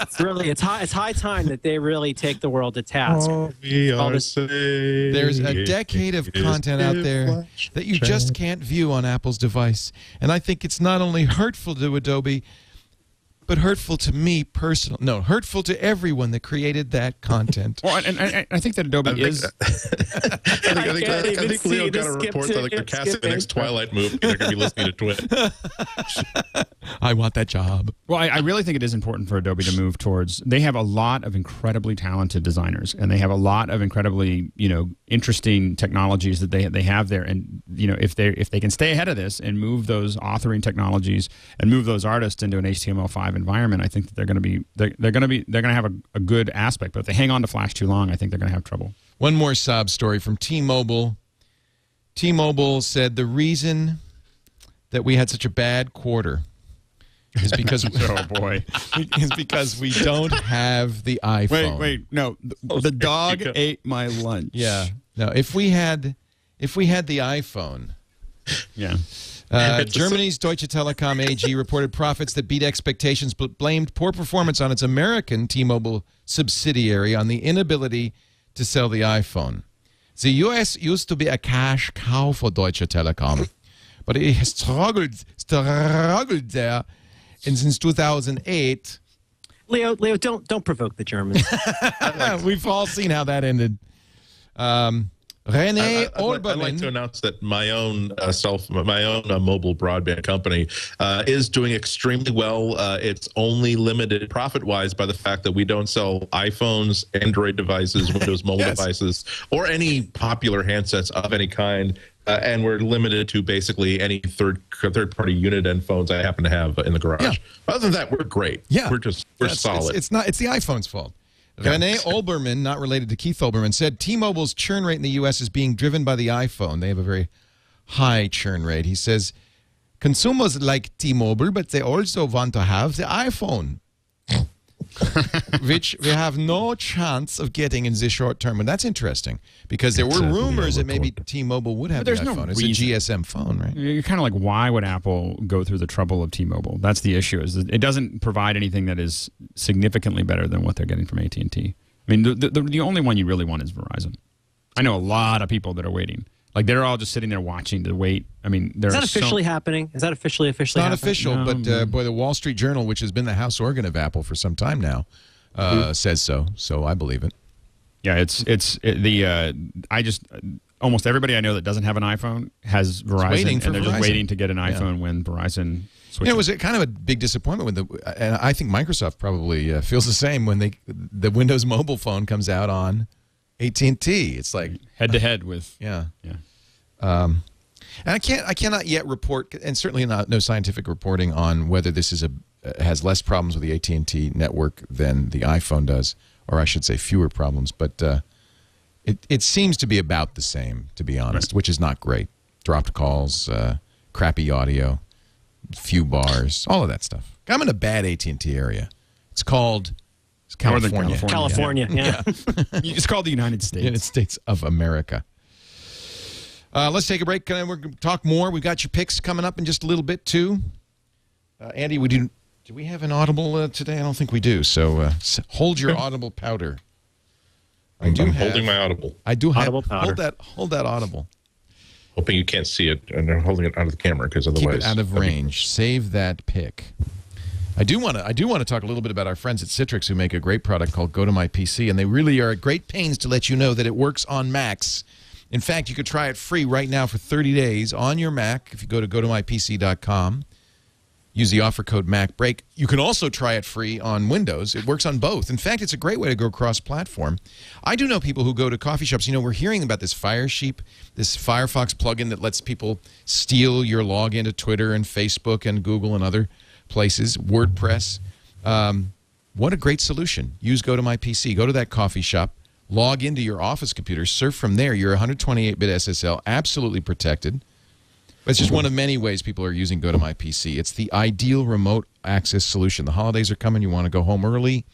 it's high time that they really take the world to task. Oh, there's a decade of content out there that you just can't view on Apple's device. And I think it's not only hurtful to Adobe, but hurtful to me personally. No, hurtful to everyone that created that content. Well, and I think that Adobe is... I think Leo got a report that they're casting the next Twilight movie. They're going to be listening to Twit. I want that job. Well, I really think it is important for Adobe to move towards... They have a lot of incredibly talented designers, and they have a lot of incredibly, interesting technologies that they have there. And, if they can stay ahead of this and move those authoring technologies and move those artists into an HTML5 environment, I think that they're going to have a good aspect. But if they hang on to Flash too long, I think they're going to have trouble. One more sob story from T-Mobile. T-Mobile said the reason that we had such a bad quarter is because we don't have the iPhone. Wait, no, the dog ate my lunch. Yeah, no. If we had the iPhone, yeah. Germany's Deutsche Telekom AG reported profits that beat expectations but blamed poor performance on its American T-Mobile subsidiary on the inability to sell the iPhone. The U.S. used to be a cash cow for Deutsche Telekom, but it has struggled there since 2008. Leo, don't provoke the Germans. We've all seen how that ended. René Olbermann. I'd like to announce that my own mobile broadband company is doing extremely well. It's only limited profit-wise by the fact that we don't sell iPhones, Android devices, Windows mobile devices, or any popular handsets of any kind. And we're limited to basically any third-party unit and phones I happen to have in the garage. Yeah. Other than that, we're great. Yeah. We're solid. It's the iPhone's fault. René Olbermann, not related to Keith Olbermann, said T-Mobile's churn rate in the U.S. is being driven by the iPhone. They have a very high churn rate. He says, consumers like T-Mobile, but they also want to have the iPhone, which we have no chance of getting in this short term. And that's interesting because there were rumors that maybe T-Mobile would have the iPhone. No, it's a GSM phone, right? You're kind of like, why would Apple go through the trouble of T-Mobile? That's the issue. Is that it doesn't provide anything that is significantly better than what they're getting from AT&T. I mean, the only one you really want is Verizon. I know a lot of people that are waiting. Like, they're all just sitting there watching to wait. I mean, there is that officially happening? Is that officially happening? Not official, no, but boy, the Wall Street Journal, which has been the house organ of Apple for some time now, says so. So I believe it. Yeah, almost everybody I know that doesn't have an iPhone has Verizon, and they're just waiting to get an iPhone when Verizon switches. You know, it was kind of a big disappointment when and I think Microsoft probably feels the same when the Windows mobile phone comes out on AT&T. It's like head-to-head with... Yeah. And I cannot yet report, and certainly no scientific reporting on whether this is has less problems with the AT&T network than the iPhone does, or I should say fewer problems, but it seems to be about the same, to be honest, which is not great. Dropped calls, crappy audio, few bars, all of that stuff. I'm in a bad AT&T area. It's called... California. Yeah. It's called the United States. United States of America. Let's take a break. We're going to talk more. We've got your picks coming up in just a little bit, too. Andy, do we have an Audible today? I don't think we do. So hold your Audible powder. I'm holding my Audible. I do have Audible powder. Hold that Audible. Hoping you can't see it, and I'm holding it out of the camera because otherwise... Keep it out of range. Save that pick. I do want to talk a little bit about our friends at Citrix, who make a great product called GoToMyPC, and they really are at great pains to let you know that it works on Macs. In fact, you could try it free right now for 30 days on your Mac if you go to gotomypc.com. Use the offer code MacBreak. You can also try it free on Windows. It works on both. In fact, it's a great way to go cross-platform. I do know people who go to coffee shops. You know, we're hearing about this Fire Sheep, this Firefox plugin that lets people steal your login to Twitter and Facebook and Google and other places, WordPress. What a great solution. Use GoToMyPC. Go to that coffee shop. Log into your office computer. Surf from there. You're 128-bit SSL, absolutely protected. But it's just one of many ways people are using GoToMyPC. It's the ideal remote access solution. The holidays are coming. You want to go home early,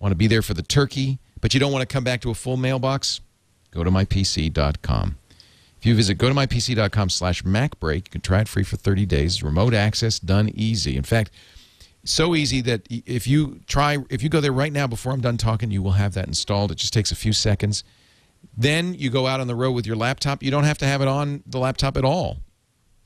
want to be there for the turkey, but you don't want to come back to a full mailbox? GoToMyPC.com. If you visit GoToMyPC.com/MacBreak, you can try it free for 30 days. Remote access done easy. In fact, so easy that if you go there right now before I'm done talking, you will have that installed. It just takes a few seconds. Then you go out on the road with your laptop. You don't have to have it on the laptop at all.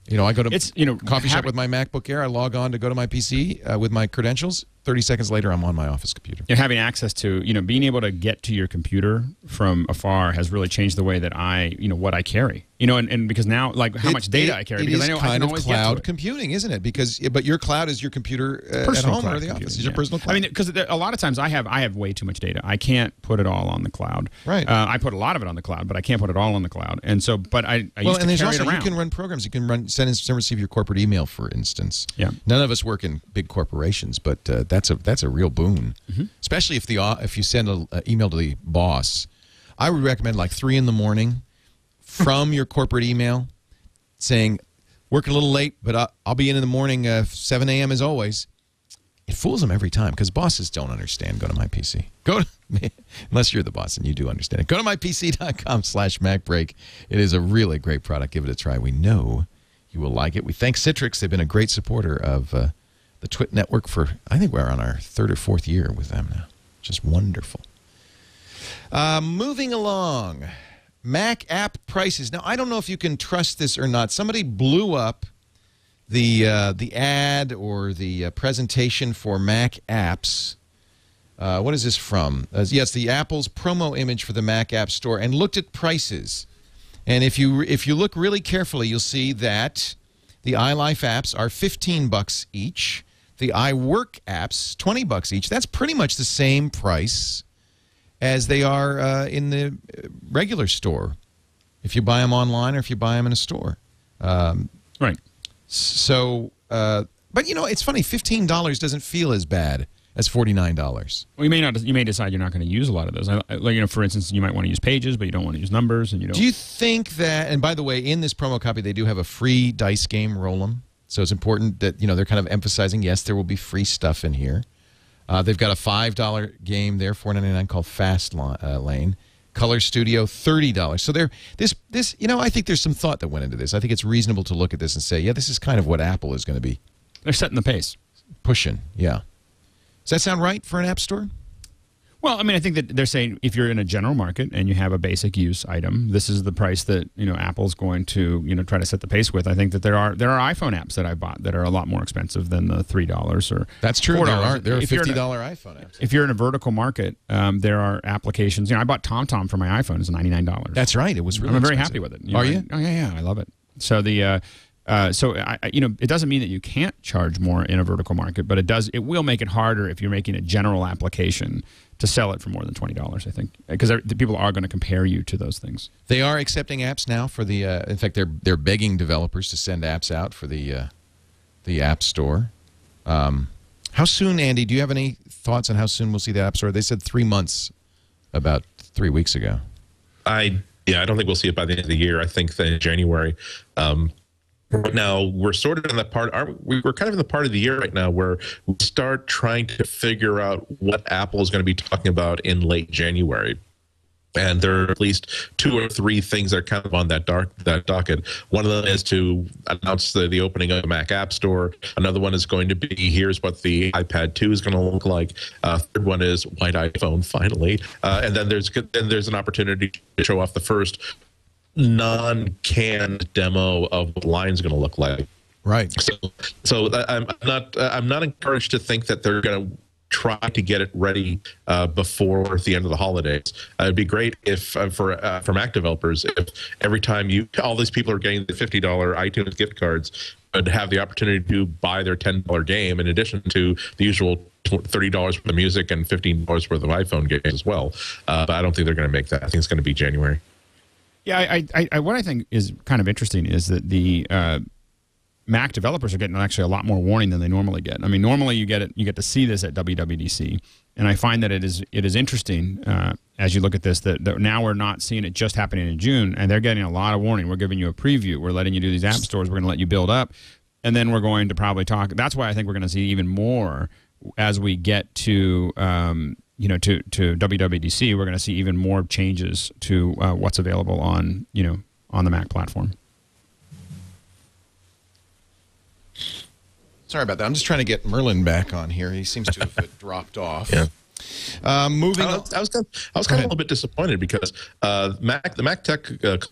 You know, I go to coffee shop with my MacBook Air. I log on to GoToMyPC with my credentials. 30 seconds later, I'm on my office computer. And having access to, you know, being able to get to your computer from afar has really changed the way that I, you know, what I carry. You know, and because now, like, how much data I carry. Because I know I can always get to it. It's kind of cloud computing, isn't it? Because, but your cloud is your computer at home or the office. It's your personal cloud. I mean, because a lot of times I have way too much data. I can't put it all on the cloud. Right. I put a lot of it on the cloud, but I can't put it all on the cloud. And so, but I used to carry it around. Well, and there's also, you can run programs. You can run, send and receive your corporate email, for instance. Yeah. None of us work in big corporations, but that's a real boon, especially if you send an email to the boss. I would recommend like 3 in the morning from your corporate email saying, working a little late, but I'll be in the morning 7 a.m. as always. It fools them every time because bosses don't understand GoToMyPC. Unless you're the boss and you do understand it. GoToMyPC.com/MacBreak. It is a really great product. Give it a try. We know you will like it. We thank Citrix. They've been a great supporter of the Twit Network for, I think we're on our 3rd or 4th year with them now. Just wonderful. Moving along, Mac app prices. Now, I don't know if you can trust this or not. Somebody blew up the ad or the presentation for Mac apps. What is this from? Yes, the Apple's promo image for the Mac App Store, and looked at prices. And if you look really carefully, you'll see that the iLife apps are $15 each. The iWork apps, $20 each. That's pretty much the same price as they are in the regular store, if you buy them online or if you buy them in a store. Right. So, but you know, it's funny. $15 doesn't feel as bad as $49. Well, you may decide you're not going to use a lot of those. Like, you know, for instance, you might want to use pages, but you don't want to use numbers, and you don't. Do you think that? And by the way, in this promo copy, they do have a free dice game, Roll'em. So it's important that, you know, they're kind of emphasizing, yes, there will be free stuff in here. They've got a $5 game there, $4.99, called Fast Lane. Color Studio, $30. So this, you know, I think there's some thought that went into this. I think it's reasonable to look at this and say, yeah, this is kind of what Apple is going to be. They're setting the pace, pushing. Yeah. Does that sound right for an app store? Well, I mean, I think that they're saying if you're in a general market and you have a basic use item, this is the price that, you know, Apple's going to, you know, try to set the pace with. I think that there are iPhone apps that I bought that are a lot more expensive than the $3 or that's true. $4. There are $50 iPhone apps. If you're in a vertical market, there are applications. You know, I bought TomTom for my iPhone. It's $99. That's right. It was really expensive. I'm very happy with it. You know, are you? Oh yeah, I love it. So the. You know, it doesn't mean that you can't charge more in a vertical market, but it will make it harder if you're making a general application to sell it for more than $20, I think, because the people are going to compare you to those things. They are accepting apps now for the. In fact, they're begging developers to send apps out for the App Store. How soon, Andy? Do you have any thoughts on how soon we'll see the App Store? They said 3 months, about 3 weeks ago. I don't think we'll see it by the end of the year. I think that in January. Right now, we're sort of in the part. We're kind of in the part of the year right now where we start trying to figure out what Apple is going to be talking about in late January, and there are at least 2 or 3 things that are kind of on that docket. One of them is to announce the opening of the Mac App Store. Another one is going to be here's what the iPad 2 is going to look like. Third one is white iPhone finally, and then there's an opportunity to show off the first non-canned demo of what Line's going to look like, right? So I'm not encouraged to think that they're going to try to get it ready before the end of the holidays. It'd be great if for Mac developers, if every time all these people are getting the $50 iTunes gift cards, would have the opportunity to buy their $10 game in addition to the usual $30 for the music and $15 worth of iPhone games as well. But I don't think they're going to make that. I think it's going to be January. Yeah, what I think is kind of interesting is that the Mac developers are getting actually a lot more warning than they normally get. I mean, normally you get to see this at WWDC, and I find that it is interesting as you look at this that now we're not seeing it just happening in June, and they're getting a lot of warning. We're giving you a preview. We're letting you do these app stores. We're going to let you build up, and then we're going to probably talk. That's why I think we're going to see even more as we get to to WWDC. We're going to see even more changes to what's available on on the Mac platform. Sorry about that. I'm just trying to get Merlin back on here. He seems to have dropped off. Yeah. Moving on. I was kind of a little bit disappointed because the Mac Tech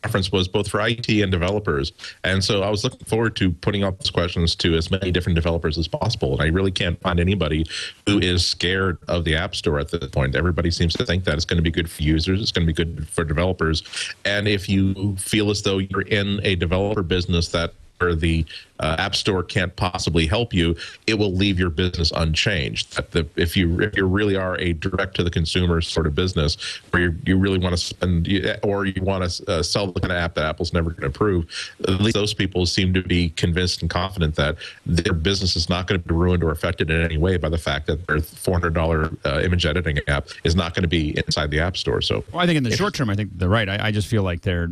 conference was both for IT and developers, and so I was looking forward to putting out those questions to as many different developers as possible, and I really can't find anybody who is scared of the App Store at this point. Everybody seems to think that it's going to be good for users, it's going to be good for developers, and if you feel as though you're in a developer business that or the App Store can't possibly help you, it will leave your business unchanged. If you really are a direct-to-the-consumer sort of business where you really want to spend or you want to sell the kind of app that Apple's never going to approve, at least those people seem to be convinced and confident that their business is not going to be ruined or affected in any way by the fact that their $400 image editing app is not going to be inside the App Store. So, well, I think in the short term, I think they're right. I just feel like they're,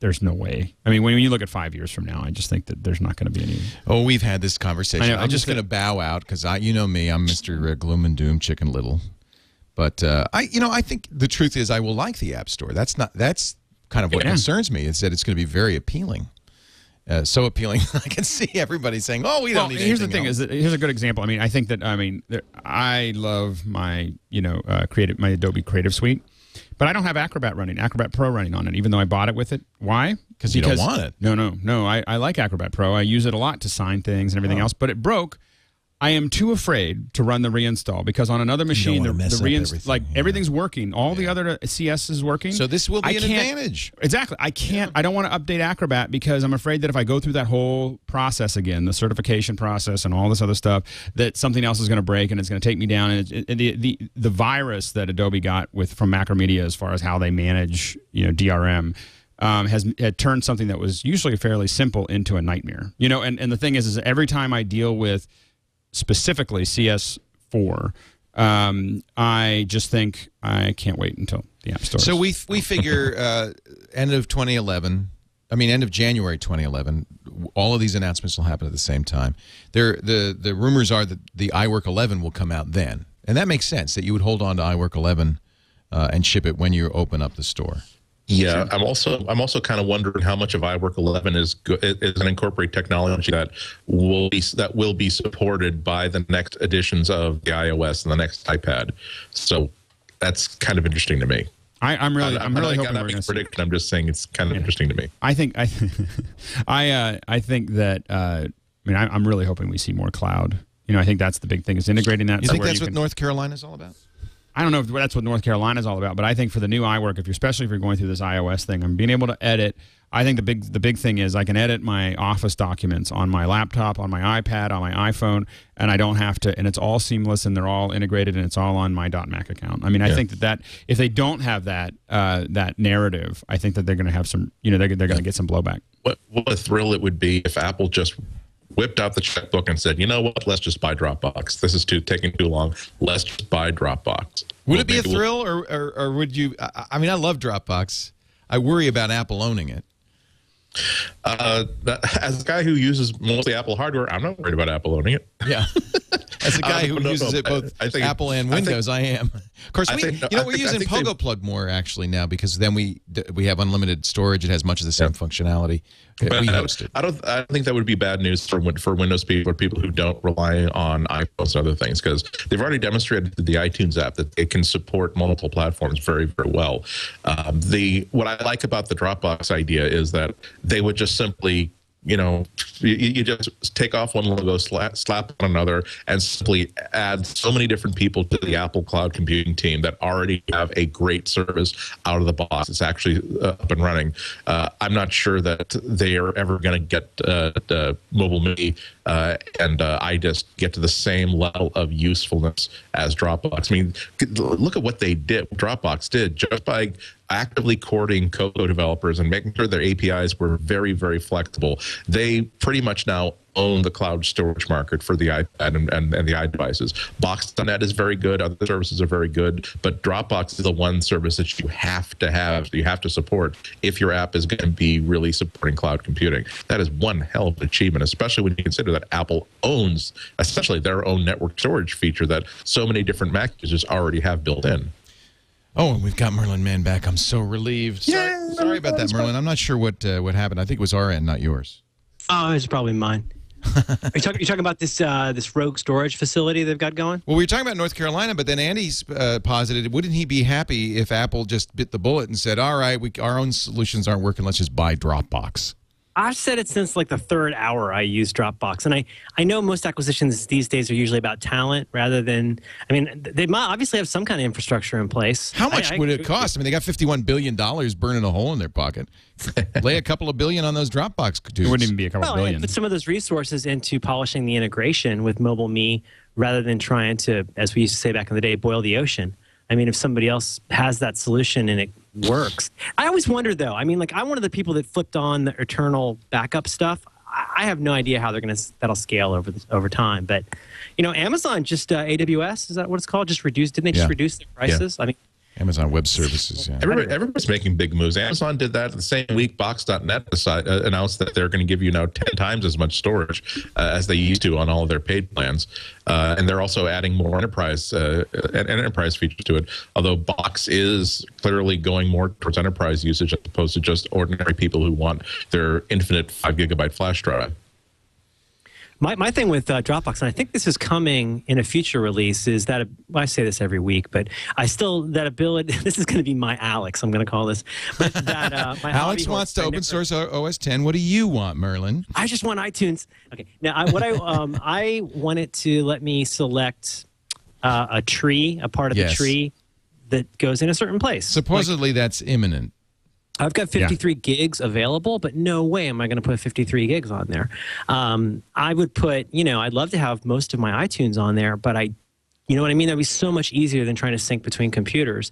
there's no way. I mean, when you look at 5 years from now, I just think that there's not going to be any. Oh, we've had this conversation. I know, I'm just going to bow out because you know me, I'm Mr. Gloom and Doom, Chicken Little. But I think the truth is, I will like the App Store. That's kind of what concerns me. Is that it's going to be very appealing. So appealing, I can see everybody saying, "Oh, we don't need." Here's the thing: here's a good example. I mean, I think that I love my my Adobe Creative Suite. But I don't have Acrobat Pro running on it, even though I bought it with it. Why? Because you don't want it. No. I like Acrobat Pro. I use it a lot to sign things and everything else. But it broke. I am too afraid to run the reinstall because on another machine, the reinstall, everything's working. All the other CS is working. So this will be an advantage. Exactly. I can't. Yeah. I don't want to update Acrobat because I'm afraid that if I go through that whole process again, the certification process and all this other stuff, that something else is going to break and it's going to take me down. And the virus that Adobe got from Macromedia as far as how they manage DRM. Had turned something that was usually fairly simple into a nightmare. And the thing is every time I deal with specifically CS4, I just think I can't wait until the App Store. So we figure end of January 2011, all of these announcements will happen at the same time. The rumors are that the iWork 11 will come out then, and that makes sense that you would hold on to iWork 11 and ship it when you open up the store. Yeah, I'm also kind of wondering how much of iWork 11 is going to incorporate technology that will be supported by the next editions of the iOS and the next iPad. So that's kind of interesting to me. I'm just saying it's kind of interesting to me. I'm really hoping we see more cloud. I think that's the big thing is integrating that. You think that's what North Carolina is all about? I don't know if that's what North Carolina is all about, but I think for the new iWork, especially if you're going through this iOS thing, I'm being able to edit. I think the big thing is I can edit my Office documents on my laptop, on my iPad, on my iPhone, and I don't have to. And it's all seamless, and they're all integrated, and it's all on my .Mac account. I mean, I think that if they don't have that narrative, I think that they're going to have some. They're going to get some blowback. What a thrill it would be if Apple just whipped out the checkbook and said, you know what, let's just buy Dropbox. This is taking too long. Let's just buy Dropbox. Would it be a thrill or would you? I mean, I love Dropbox. I worry about Apple owning it. As a guy who uses mostly Apple hardware, I'm not worried about Apple owning it. Yeah. As a guy who uses it both Apple and Windows, I am. Of course, we're using PogoPlug more actually now because then we have unlimited storage. It has much of the same functionality. But I don't think that would be bad news for Windows people or people who don't rely on iPhones and other things because they've already demonstrated the iTunes app that it can support multiple platforms very, very well. What I like about the Dropbox idea is that they would just simply you know, you just take off one logo, slap on another, and simply add so many different people to the Apple Cloud Computing team that already have a great service out of the box. It's actually up and running. I'm not sure that they are ever going to get Mobile Me and iDisk get to the same level of usefulness as Dropbox. I mean, look at what they did. Dropbox did just by actively courting Cocoa developers and making sure their APIs were very, very flexible. They pretty much now own the cloud storage market for the iPad and the iDevices. Box.net is very good. Other services are very good. But Dropbox is the one service that you have to have, you have to support if your app is going to be really supporting cloud computing. That is one hell of an achievement, especially when you consider that Apple owns essentially their own network storage feature that so many different Mac users already have built in. Oh, and we've got Merlin Mann back. I'm so relieved. Sorry about that, Merlin. I'm not sure what happened. I think it was our end, not yours. Oh, it was probably mine. Are you talking about this rogue storage facility they've got going? Well, we were talking about North Carolina, but then Andy's posited, wouldn't he be happy if Apple just bit the bullet and said, all right, our own solutions aren't working. Let's just buy Dropbox. I've said it since like the third hour I use Dropbox. And I know most acquisitions these days are usually about talent rather than, I mean, they might obviously have some kind of infrastructure in place. How much would it cost? I mean, they got $51 billion burning a hole in their pocket. Lay a couple of billion on those Dropbox dudes. It wouldn't even be a couple of billion. And put some of those resources into polishing the integration with Mobile Me rather than trying to, as we used to say back in the day, boil the ocean. I mean, if somebody else has that solution and it works. I always wonder, though. I mean, like, I'm one of the people that flipped on the eternal backup stuff. I have no idea how they're going to, that'll scale over time. But, you know, Amazon just, AWS, is that what it's called? Just reduced, didn't they just reduce the prices? Yeah. I mean, Amazon Web Services, yeah. Everybody's making big moves. Amazon did that the same week. Box.net announced that they're going to give you now 10 times as much storage as they used to on all of their paid plans. And they're also adding more enterprise features to it, although Box is clearly going more towards enterprise usage as opposed to just ordinary people who want their infinite 5-gigabyte flash drive. My thing with Dropbox, and I think this is coming in a future release, is that, well, I say this every week, but I still, that ability, this is going to be my Alex, I'm going to call this. But that, my Alex wants to open source OS X. What do you want, Merlin? I just want iTunes. Okay. Now, I want it to let me select a part of the tree that goes in a certain place. Supposedly, like, that's imminent. I've got 53 gigs available, but no way am I going to put 53 gigs on there. I would put, you know, I'd love to have most of my iTunes on there, but you know what I mean? That would be so much easier than trying to sync between computers.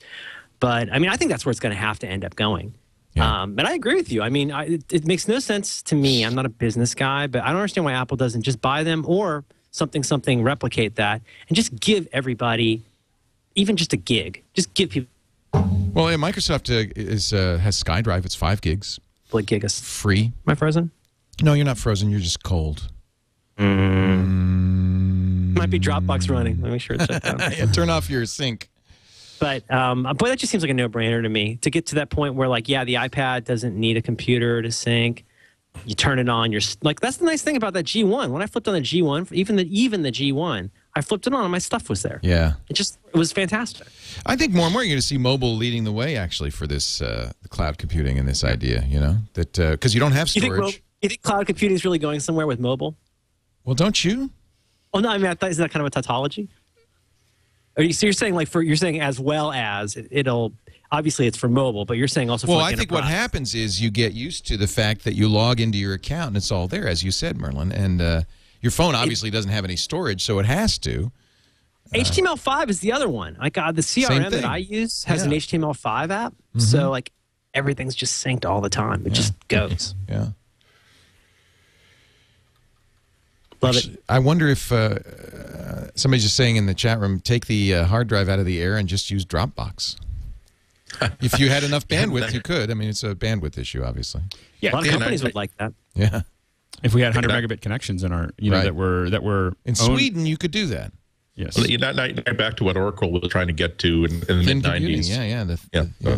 But, I mean, I think that's where it's going to have to end up going. Yeah. And I agree with you. I mean, it makes no sense to me. I'm not a business guy, but I don't understand why Apple doesn't just buy them or something, replicate that, and just give everybody even just a gig. Just give people. Well, Microsoft has SkyDrive. It's 5 gigs. Like gigas. Free. Am I frozen? No, you're not frozen. You're just cold. Might be Dropbox running. Let me sure it's shut down. Yeah, turn off your sync. But, boy, that just seems like a no-brainer to me. To get to that point where, like, yeah, the iPad doesn't need a computer to sync. You turn it on. You're like, that's the nice thing about that G1. When I flipped on the G1, even the G1, I flipped it on and my stuff was there. Yeah. It was fantastic. I think more and more you're going to see mobile leading the way, actually, for this cloud computing and this idea, you know, that because you don't have storage. You think cloud computing is really going somewhere with mobile? Well, don't you? Well, no, I mean, I thought, isn't that kind of a tautology? So you're saying, like, you're saying as well as it'll, obviously it's for mobile, but you're saying also for, well, like, I think what happens is you get used to the fact that you log into your account and it's all there, as you said, Merlin, and your phone obviously doesn't have any storage, so it has to. HTML5 is the other one. Like the CRM that I use has an HTML5 app, so like everything's just synced all the time. It just goes. Yeah. Love it. I wonder if somebody's just saying in the chat room, take the hard drive out of the Air and just use Dropbox. If you had enough bandwidth, you could. I mean, it's a bandwidth issue, obviously. Yeah, a lot of companies would like that. Yeah. If we had 100 megabit connections in our, you know, that were in Sweden, you could do that. Yes. Well, now back to what Oracle was trying to get to in the mid-90s. Yeah.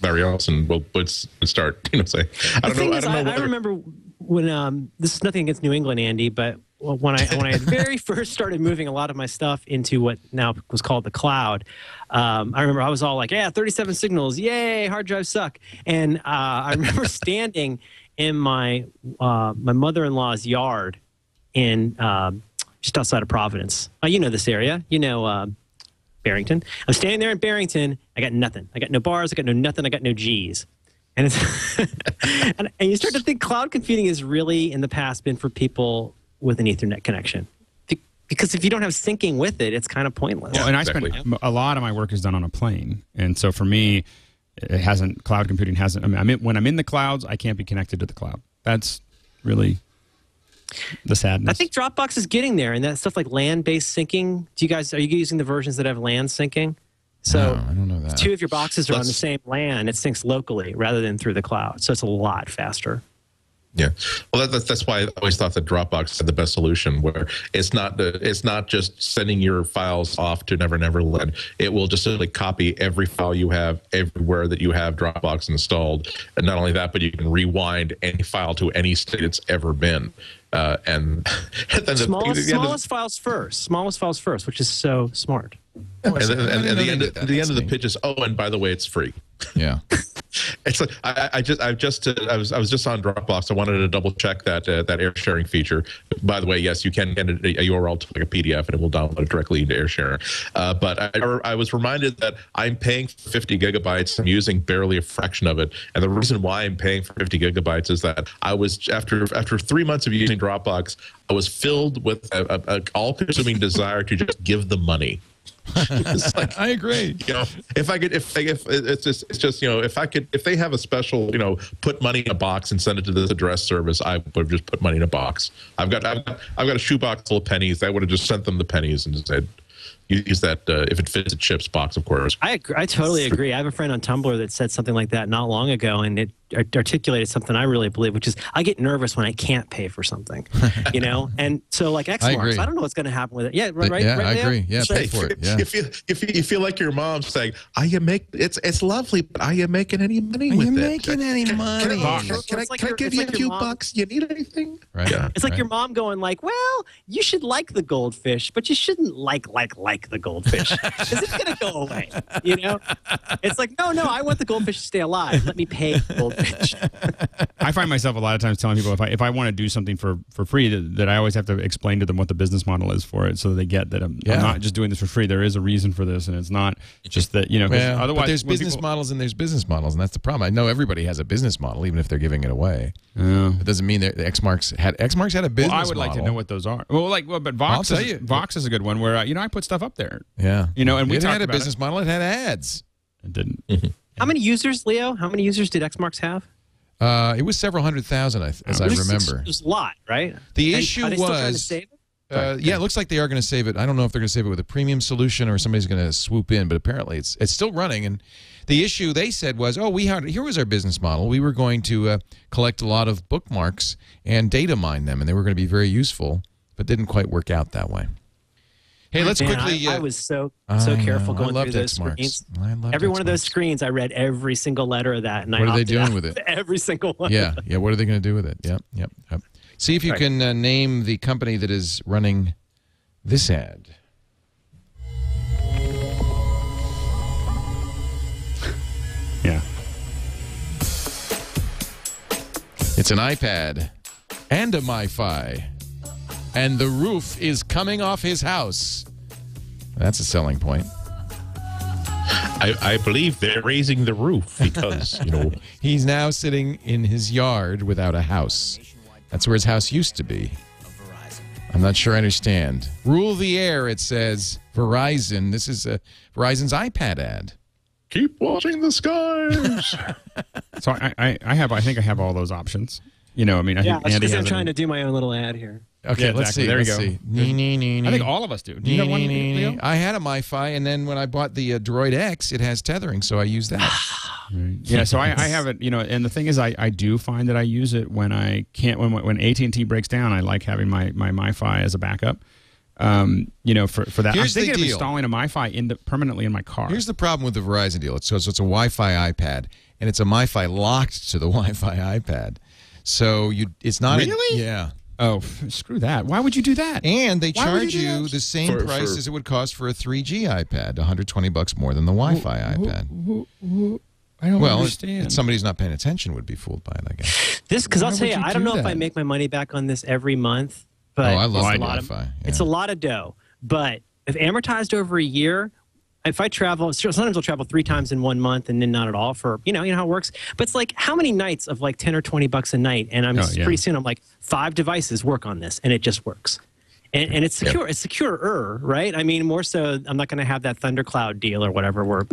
Larry Ellison would start, you know, saying, I remember when this is nothing against New England, Andy, but when I had very first started moving a lot of my stuff into what now was called the cloud, I remember I was all like, yeah, 37 signals, yay, hard drives suck, and I remember standing in my my mother-in-law's yard in just outside of Providence. You know this area. You know Barrington. I'm standing there in Barrington. I got nothing. I got no bars. I got no nothing. I got no G's. And, it's and you start to think cloud computing has really, in the past, been for people with an Ethernet connection. Because if you don't have syncing with it, it's kind of pointless. Well, and exactly. I spend a lot of my work is done on a plane. And so for me, it hasn't, cloud computing hasn't, I mean, when I'm in the clouds, I can't be connected to the cloud. That's really the sadness. I think Dropbox is getting there. And that stuff like LAN-based syncing, do you guys, are you using the versions that have LAN syncing? So no, I don't know that. Two of your boxes are on the same LAN. It syncs locally rather than through the cloud. So it's a lot faster. Yeah, well, that's why I always thought that Dropbox had the best solution, where it's not just sending your files off to Never Never Land. It will just simply copy every file you have everywhere that you have Dropbox installed, and not only that, but you can rewind any file to any state it's ever been. And then smallest files first, which is so smart. And the end of the pitch is, oh, and by the way, it's free. Yeah. It's like I was just on Dropbox. I wanted to double check that that air sharing feature. By the way, yes, you can get a URL to like a PDF, and it will download it directly into Air Sharing. But I was reminded that I'm paying for 50 gigabytes. I'm using barely a fraction of it, and the reason why I'm paying for 50 gigabytes is that I was after 3 months of using Dropbox, I was filled with an all-consuming desire to just give them money. It's like, I agree. You know, if they have a special, you know, put money in a box and send it to this address service, I would have just put money in a box. I've got a shoebox full of pennies. I would have just sent them the pennies and just said, use that if it fits a chips box, of course. I totally agree. I have a friend on Tumblr that said something like that not long ago, and it articulated something I really believe, which is I get nervous when I can't pay for something, you know? And so like Xmarks, I don't know what's going to happen with it. Yeah, right? Yeah, right, I agree. Yeah, pay for it. Yeah. You feel like your mom's saying, it's lovely, but are you making any money with it? Are you making any money? Can I give you a few bucks? You need anything? Right. Yeah. It's like your mom going like, well, you should like the goldfish, but you shouldn't like the goldfish. Because it's going to go away, you know? It's like, no, I want the goldfish to stay alive. Let me pay goldfish. I find myself a lot of times telling people if I want to do something for free, that I always have to explain to them what the business model is for it, so they get that I'm not just doing this for free. There is a reason for this, and it's not just that, you know. Well, otherwise, but there's business models, and that's the problem. I know everybody has a business model, even if they're giving it away. Yeah. It doesn't mean that Xmarks had a business model. Well, I would like to know what those are. But Vox is a good one where I put stuff up there. Yeah, you know, and we had a business model. It had ads. It didn't. How many users, Leo? How many users did Xmarks have? It was several hundred thousand, I remember. It was a lot, right? The issue was, are they still trying to save it? Yeah, it looks like they are going to save it. I don't know if they're going to save it with a premium solution or somebody's going to swoop in, but apparently it's still running. And the issue they said was, oh, here was our business model. We were going to collect a lot of bookmarks and data mine them, and they were going to be very useful, but didn't quite work out that way. Hey, let's quickly. I was so careful going through those screens. Every one of those screens, I read every single letter of that, and I. What are they doing with it? Every single one. Yeah, yeah. What are they going to do with it? Yep. See if you can name the company that is running this ad. Yeah. It's an iPad and a MiFi. And the roof is coming off his house. That's a selling point. I believe they're raising the roof because, you know. He's now sitting in his yard without a house. That's where his house used to be. I'm not sure I understand. Rule the air, it says. Verizon. This is Verizon's iPad ad. Keep watching the skies. So I think I have all those options. You know, I mean, I'm trying to do my own little ad here. Okay, yeah, let's see. There you go. I think all of us do. Do you know one, Leo? I had a MiFi, and then when I bought the Droid X, it has tethering, so I use that. Right. Yeah, so I have it, you know, and the thing is I do find that I use it when I can't, when AT&T breaks down, I like having my MiFi as a backup. You know, for that. Here's the deal. I'm thinking of installing a MiFi permanently in my car. Here's the problem with the Verizon deal. So it's a Wi-Fi iPad, and it's a MiFi locked to the Wi-Fi iPad. So it's not... Really? Yeah. Oh, screw that. Why would you do that? And they charge you the same price as it would cost for a 3G iPad, $120 more than the Wi-Fi iPad. I don't understand. Well, somebody's not paying attention would be fooled by it, I guess. Because I'll tell you, I don't know if I make my money back on this every month, but it's a lot of dough. But if amortized over a year, if I travel, sometimes I'll travel 3 times in 1 month and then not at all for, you know how it works. But it's like how many nights of like 10 or 20 bucks a night, and pretty soon I'm like 5 devices work on this, and it just works. And it's secure. Yep. It's securer, right? I mean, more so, I'm not going to have that thundercloud deal or whatever where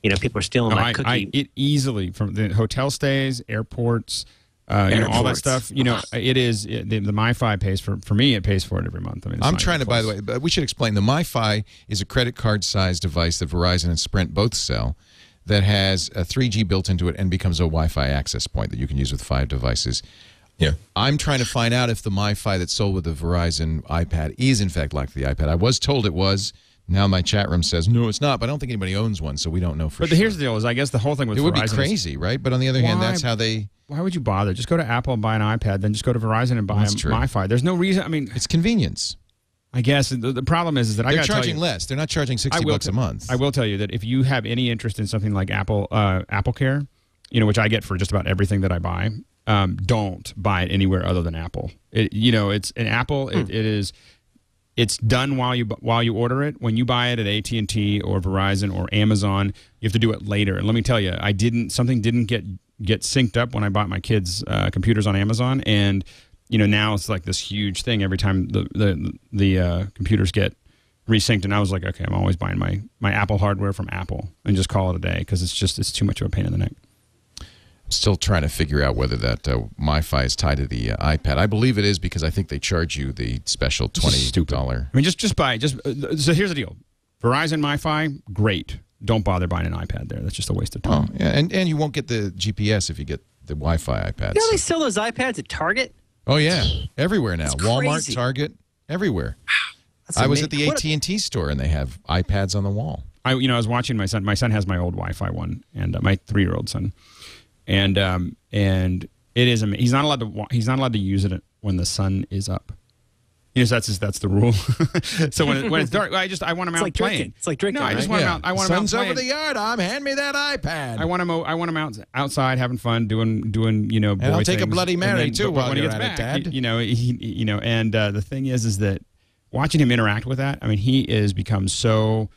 people are stealing my cookie. It easily from the hotel stays, airports, all that stuff. The MiFi pays for me. It pays for it every month. I mean, I'm trying to. By the way, but we should explain the MiFi is a credit card sized device that Verizon and Sprint both sell that has a 3G built into it and becomes a Wi-Fi access point that you can use with 5 devices. Yeah, I'm trying to find out if the MiFi that's sold with the Verizon iPad is, in fact, like the iPad. I was told it was. Now my chat room says, no, it's not. But I don't think anybody owns one, so we don't know for sure. But here's the deal is, I guess the whole thing with Verizon. It would be crazy, right? But on the other hand, that's how they... Why would you bother? Just go to Apple and buy an iPad, then just go to Verizon and buy a MiFi. There's no reason. I mean... It's convenience. I guess the problem is that I got to tell you, they're charging less. They're not charging 60 bucks a month. I will tell you that if you have any interest in something like AppleCare, which I get for just about everything that I buy... don't buy it anywhere other than Apple. It's an Apple. It's done while you order it. When you buy it at AT&T or Verizon or Amazon, you have to do it later. And let me tell you, something didn't get synced up when I bought my kids' computers on Amazon. And now it's like this huge thing every time the computers get resynced. And I was like, okay, I'm always buying my Apple hardware from Apple and just call it a day because it's too much of a pain in the neck. Still trying to figure out whether that MiFi is tied to the iPad. I believe it is because I think they charge you the special $20. I mean, just buy. So here's the deal: Verizon MiFi, great. Don't bother buying an iPad there. That's just a waste of time. Oh, yeah, and you won't get the GPS if you get the Wi-Fi iPads. They sell those iPads at Target. Oh yeah, everywhere now. Walmart, Target, everywhere. Wow, I was at the AT&T store and they have iPads on the wall. I was watching my son. My son has my old Wi-Fi one, and my 3-year-old son. And it is. He's not allowed to use it when the sun is up. So that's the rule. So when it's dark, I want him out playing. Drinking. It's like drinking. No, I just want him out. I want him out playing. Sun's over the yard. Hand me that iPad. I want him out outside having fun, doing boy and I'll take things. A Bloody Mary too when he gets back. Dad. The thing is that watching him interact with that. I mean, he has become so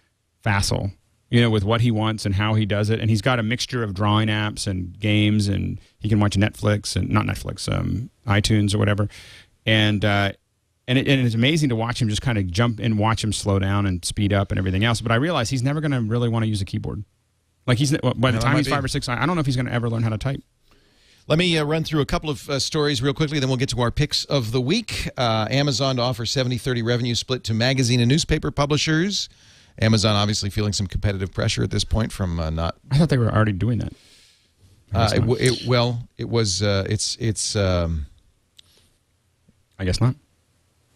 facile. With what he wants and how he does it. And he's got a mixture of drawing apps and games, and he can watch Netflix and iTunes or whatever. And it's amazing to watch him just kind of jump and watch him slow down and speed up and everything else. But I realize he's never going to really want to use a keyboard. Like by the time he's 5 or 6, I don't know if he's going to ever learn how to type. Let me run through a couple of stories real quickly, then we'll get to our picks of the week. Amazon to offer 70-30 revenue split to magazine and newspaper publishers. Amazon obviously feeling some competitive pressure at this point from not. I thought they were already doing that. It was. It's. I guess not.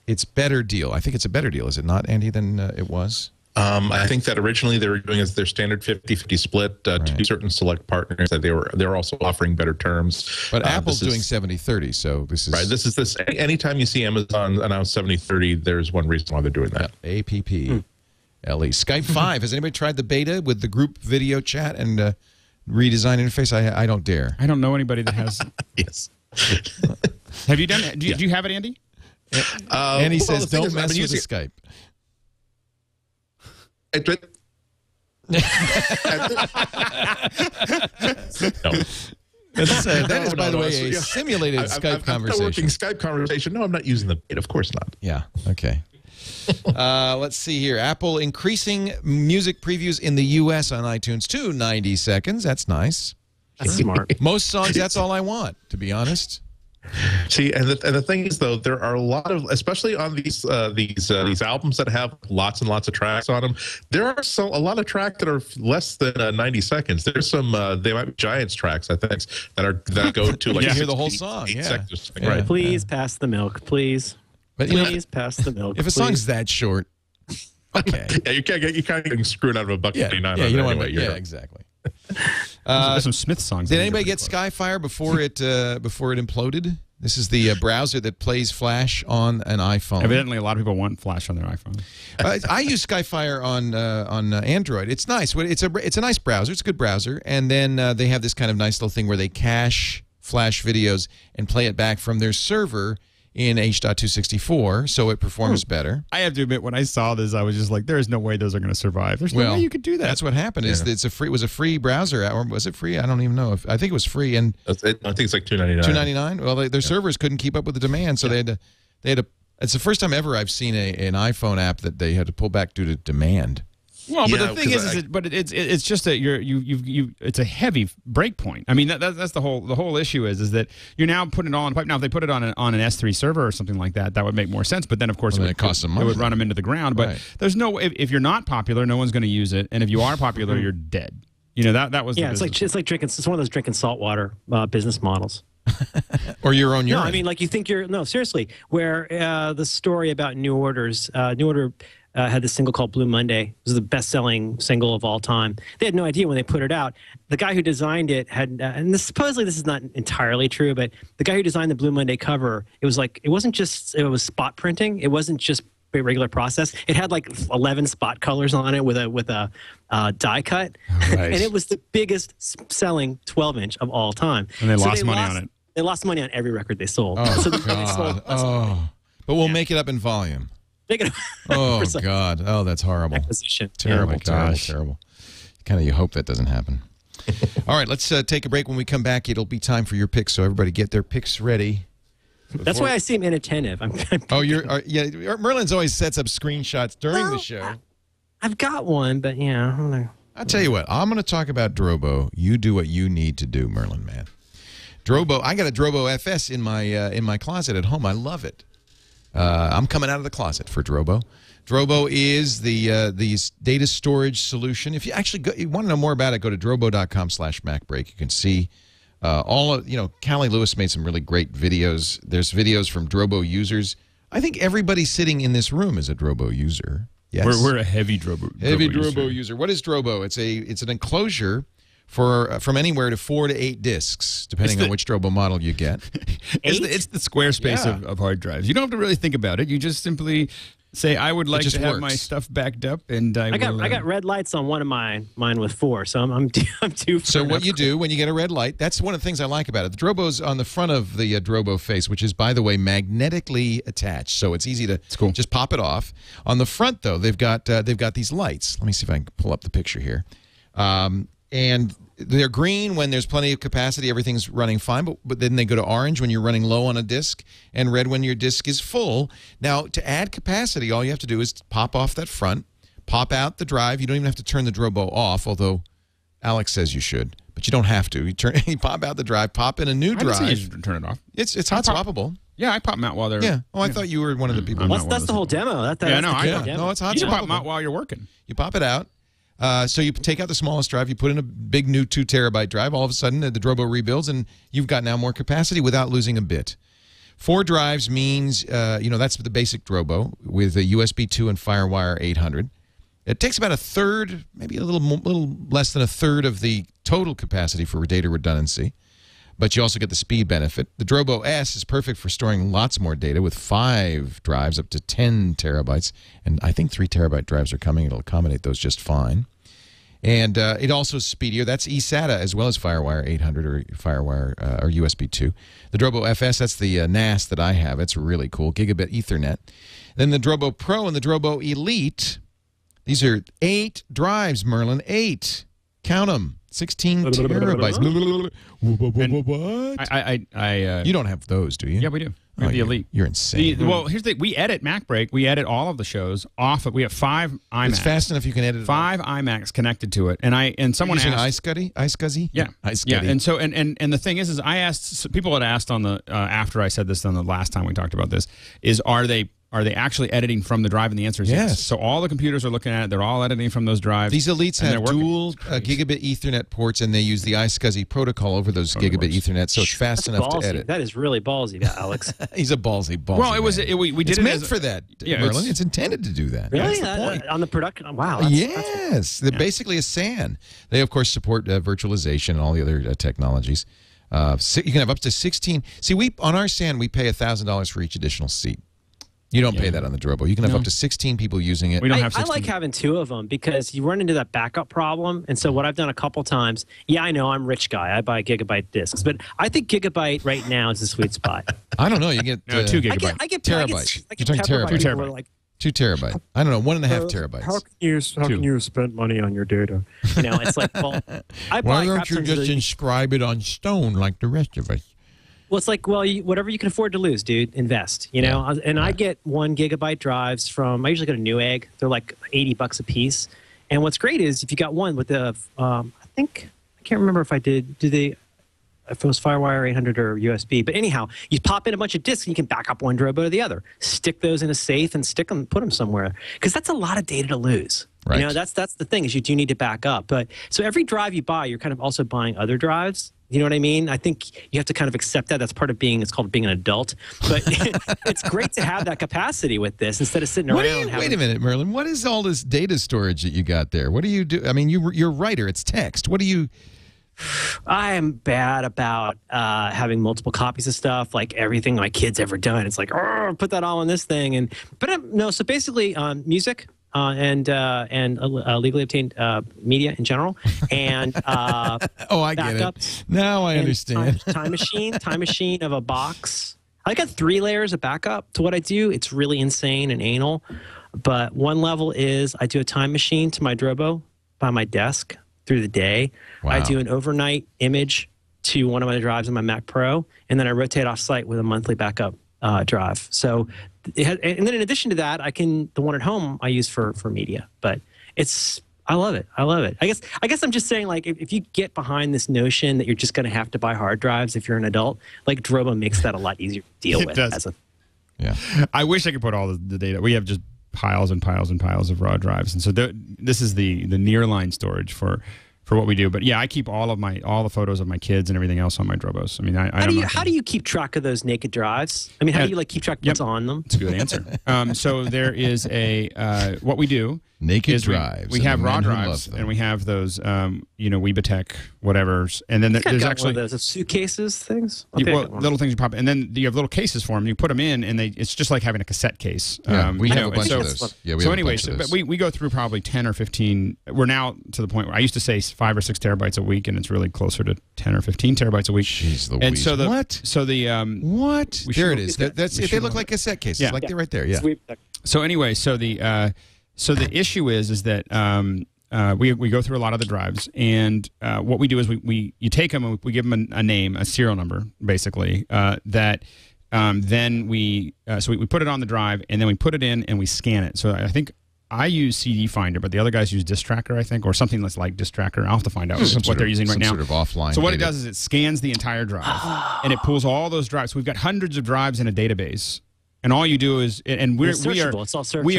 It's better deal. I think it's a better deal, is it not, Andy, than it was? I think that originally they were doing as their standard 50-50 split to certain select partners that they're also offering better terms. But Apple's doing 70-30, so this is... Right, this is this. Anytime you see Amazon announce 70-30, there's one reason why they're doing that. Yeah, APP. Hmm. LE. Skype 5. Has anybody tried the beta with the group video chat and redesign interface? I don't dare. I don't know anybody that has. Yes. Have you done it? Do you have it, Andy? Andy says, don't mess with Skype. No. That is, by the way, a simulated Skype conversation. Working Skype conversation. No, I'm not using the beta. Of course not. Yeah. Okay. Let's see here. Apple increasing music previews in the U.S. on iTunes to 90 seconds. That's nice. That's smart. Most songs, that's all I want, to be honest. See, and the thing is, though, there are a lot of, especially on these albums that have lots and lots of tracks on them. There are a lot of tracks that are less than 90 seconds. There's some they might be Giants tracks, I think, that go to like you hear the whole song. Yeah. Right. Please pass the milk, please. But, please pass the milk. If a song's that short, okay. Yeah, you can't get screwed out of a bucket. Yeah, you don't want to. Yeah, exactly. There's some Smith songs. Did anybody get Skyfire before it imploded? This is the browser that plays Flash on an iPhone. Evidently, a lot of people want Flash on their iPhone. I use Skyfire on Android. It's nice. It's a nice browser. It's a good browser. And then they have this kind of nice little thing where they cache Flash videos and play it back from their server in H.264, so it performs better. I have to admit, when I saw this, I was just like, there is no way those are going to survive. There's no way you could do that. That's what happened. Yeah. It was a free browser. Or was it free? I don't even know. I think it was free. And I think it's like $2.99. $2.99? Well, their servers couldn't keep up with the demand, so they had to. It's the first time ever I've seen an iPhone app that they had to pull back due to demand. Well, but the thing is it's just that it's a heavy break point. I mean, that's the whole issue is that you're now putting it all on a pipe. Now, if they put it on an S3 server or something like that, that would make more sense. But then, of course, it would cost them money. It would run them into the ground. But there's no if you're not popular, no one's going to use it, and if you are popular, you're dead. You know that was the business. It's like drinking. It's one of those drinking salt water business models. Or your own urine. No, I mean, like you think you're seriously. Where the story about New Order's had this single called Blue Monday. It was the best-selling single of all time. They had no idea when they put it out. The guy who designed it had, and supposedly this is not entirely true, but the guy who designed the Blue Monday cover, it was spot printing. It wasn't just a regular process. It had like 11 spot colors on it with a die cut, and it was the biggest-selling 12-inch of all time. And they lost money on it. They lost money on every record they sold. Oh, so God. But we'll make it up in volume. Oh, God. Oh, that's horrible. Acquisition. Terrible, terrible. Kind of you hope that doesn't happen. All right, let's take a break. When we come back, it'll be time for your picks, so everybody get their picks ready. That's why I seem inattentive. Merlin's always sets up screenshots during the show. I've got one, but yeah. I don't know. I'll tell you what. I'm going to talk about Drobo. You do what you need to do, Merlin, man. Drobo. I got a Drobo FS in my closet at home. I love it. I'm coming out of the closet for Drobo. Drobo is the data storage solution. If you actually you want to know more about it, go to drobo.com/MacBreak. You can see all of, Callie Lewis made some really great videos. There's videos from Drobo users. I think everybody sitting in this room is a Drobo user. Yes. We're a heavy Drobo user. What is Drobo? It's an enclosure from anywhere to 4 to 8 disks, depending on which Drobo model you get. It's the Squarespace of hard drives. You don't have to really think about it. You just simply say, I would like to have my stuff backed up. And I got red lights on one of mine with 4, so I'm due for So what you do when you get a red light, that's one of the things I like about it. The Drobo's on the front of the Drobo face, which is, by the way, magnetically attached, so it's easy to just pop it off. On the front, though, they've got these lights. Let me see if I can pull up the picture here. And they're green when there's plenty of capacity, everything's running fine, but then they go to orange when you're running low on a disk, and red when your disk is full. Now, to add capacity, all you have to do is pop off that front, pop out the drive. You don't even have to turn the Drobo off, although Alex says you should, but you don't have to. You pop out the drive, pop in a new drive. I didn't say you should turn it off. It's hot swappable. Yeah, I pop them out while they're... Yeah. Oh, I thought you were one of the people. That's the whole demo. No, it's hot swappable. You pop them out while you're working. You pop it out. So you take out the smallest drive, you put in a big new 2-terabyte drive, all of a sudden the Drobo rebuilds, and you've got now more capacity without losing a bit. 4 drives means, that's the basic Drobo with a USB 2 and FireWire 800. It takes about a third, maybe a little less than a third of the total capacity for data redundancy, but you also get the speed benefit. The Drobo S is perfect for storing lots more data with 5 drives up to 10 terabytes, and I think 3-terabyte drives are coming. It'll accommodate those just fine. And it also is speedier. That's eSATA as well as FireWire 800 or FireWire or USB 2. The Drobo FS, that's the NAS that I have. It's really cool. Gigabit Ethernet. Then the Drobo Pro and the Drobo Elite. These are 8 drives, Merlin. 8. Count them. 16 terabytes. What? You don't have those, do you? Yeah, we do. Oh, the Elite. You're insane. Well, here's the thing. We edit MacBreak. We edit all of the shows off of. We have 5 iMacs. It's fast enough you can edit. 5 iMacs connected to it, and someone asked. iSCSI? Yeah. iSCSI. And so and the thing is I asked people had asked on the after I said this on the last time we talked about this is are they actually editing from the drive? And the answer is yes. So all the computers are looking at it. They're all editing from those drives. These Elites have dual gigabit Ethernet ports, and they use the iSCSI protocol over those gigabit Ethernet, so it's fast enough to edit. That is really ballsy, Alex. He's a ballsy well, it was, man. It's meant for that, Merlin. It's intended to do that. Really? On the production? Wow. Yes. They're basically a SAN. They, of course, support virtualization and all the other technologies. You can have up to 16. See, we on our stand, we pay $1,000 for each additional seat. You don't pay that on the Drobo. You can have up to 16 people using it. We don't have 16. I like having two of them because you run into that backup problem. And so what I've done a couple times, I know I'm a rich guy. I buy gigabyte discs. But I think gigabyte right now is the sweet spot. I don't know. You get 2 gigabytes. I get terabytes. You're talking terabytes. 2 terabytes. Like, 2 terabytes. I don't know. 1.5 terabytes. How can you spend money on your data? You know, it's like, well, why don't you just inscribe it on stone like the rest of us? Well, it's like, well, whatever you can afford to lose, dude, invest, you know? Yeah. And I get 1 gigabyte drives from, I usually go to Newegg. They're like $80 a piece. And what's great is if you got one with the, I think, I can't remember if I did they, if it was Firewire 800 or USB. But anyhow, you pop in a bunch of disks and you can back up one Drobo to the other. Stick those in a safe and stick them, put them somewhere. Because that's a lot of data to lose. Right. You know, that's the thing is you do need to back up. But so every drive you buy, you're kind of also buying other drives. You know what I mean? I think you have to kind of accept that. That's part of being, it's called being an adult. But it's great to have that capacity with this instead of sitting around. Wait a minute, Merlin. What is all this data storage that you got there? What do you do? I mean, you're a writer. It's text. What do you... I am bad about having multiple copies of stuff, like everything my kid's ever done. It's like, oh, put that all on this thing. And so basically music. And legally obtained media in general, and oh, I get it. Now I understand. Time machine of a box. I got 3 layers of backup to what I do. It's really insane and anal, but one level is I do a time machine to my Drobo by my desk through the day. Wow. I do an overnight image to one of my drives on my Mac Pro, and then I rotate off site with a monthly backup drive. So. And then in addition to that, the one at home I use for media, but I love it. I love it. I guess I'm just saying, like, if you get behind this notion that you're just going to have to buy hard drives if you're an adult, like Drobo makes that a lot easier to deal with. Does. Yeah. I wish I could put all the data. We have just piles and piles and piles of raw drives. And so this is the nearline storage for what we do. But yeah, I keep all the photos of my kids and everything else on my Drobos. I mean, how do you keep track of those naked drives? I mean, how do you like keep track of what's on them? That's a good answer. So there is what we do. Naked drives. We have raw drives, and we have those, Weebitech, whatever. And then there's actually one of those suitcases things. Well, little things you pop, and then you have little cases for them. You put them in, and it's just like having a cassette case. Yeah, we have a bunch of those. So anyways, but we go through probably 10 or 15. We're now to the point where I used to say 5 or 6 terabytes a week, and it's really closer to 10 or 15 terabytes a week. Jeez, what? There it is. That's it. They look like cassette cases. Yeah, like they're right there. Yeah. So anyway, so the issue is that we go through a lot of the drives, and what we do is you take them and we give them a name, a serial number, basically. Then we put it on the drive, and then we put it in and we scan it. So I think I use CD Finder, but the other guys use Disk Tracker, I think, or something that's like Disk Tracker. I'll have to find out what they're using right now. Some sort of offline. So what it does is it scans the entire drive, and it pulls all those drives. So we've got hundreds of drives in a database. And all you do is, and we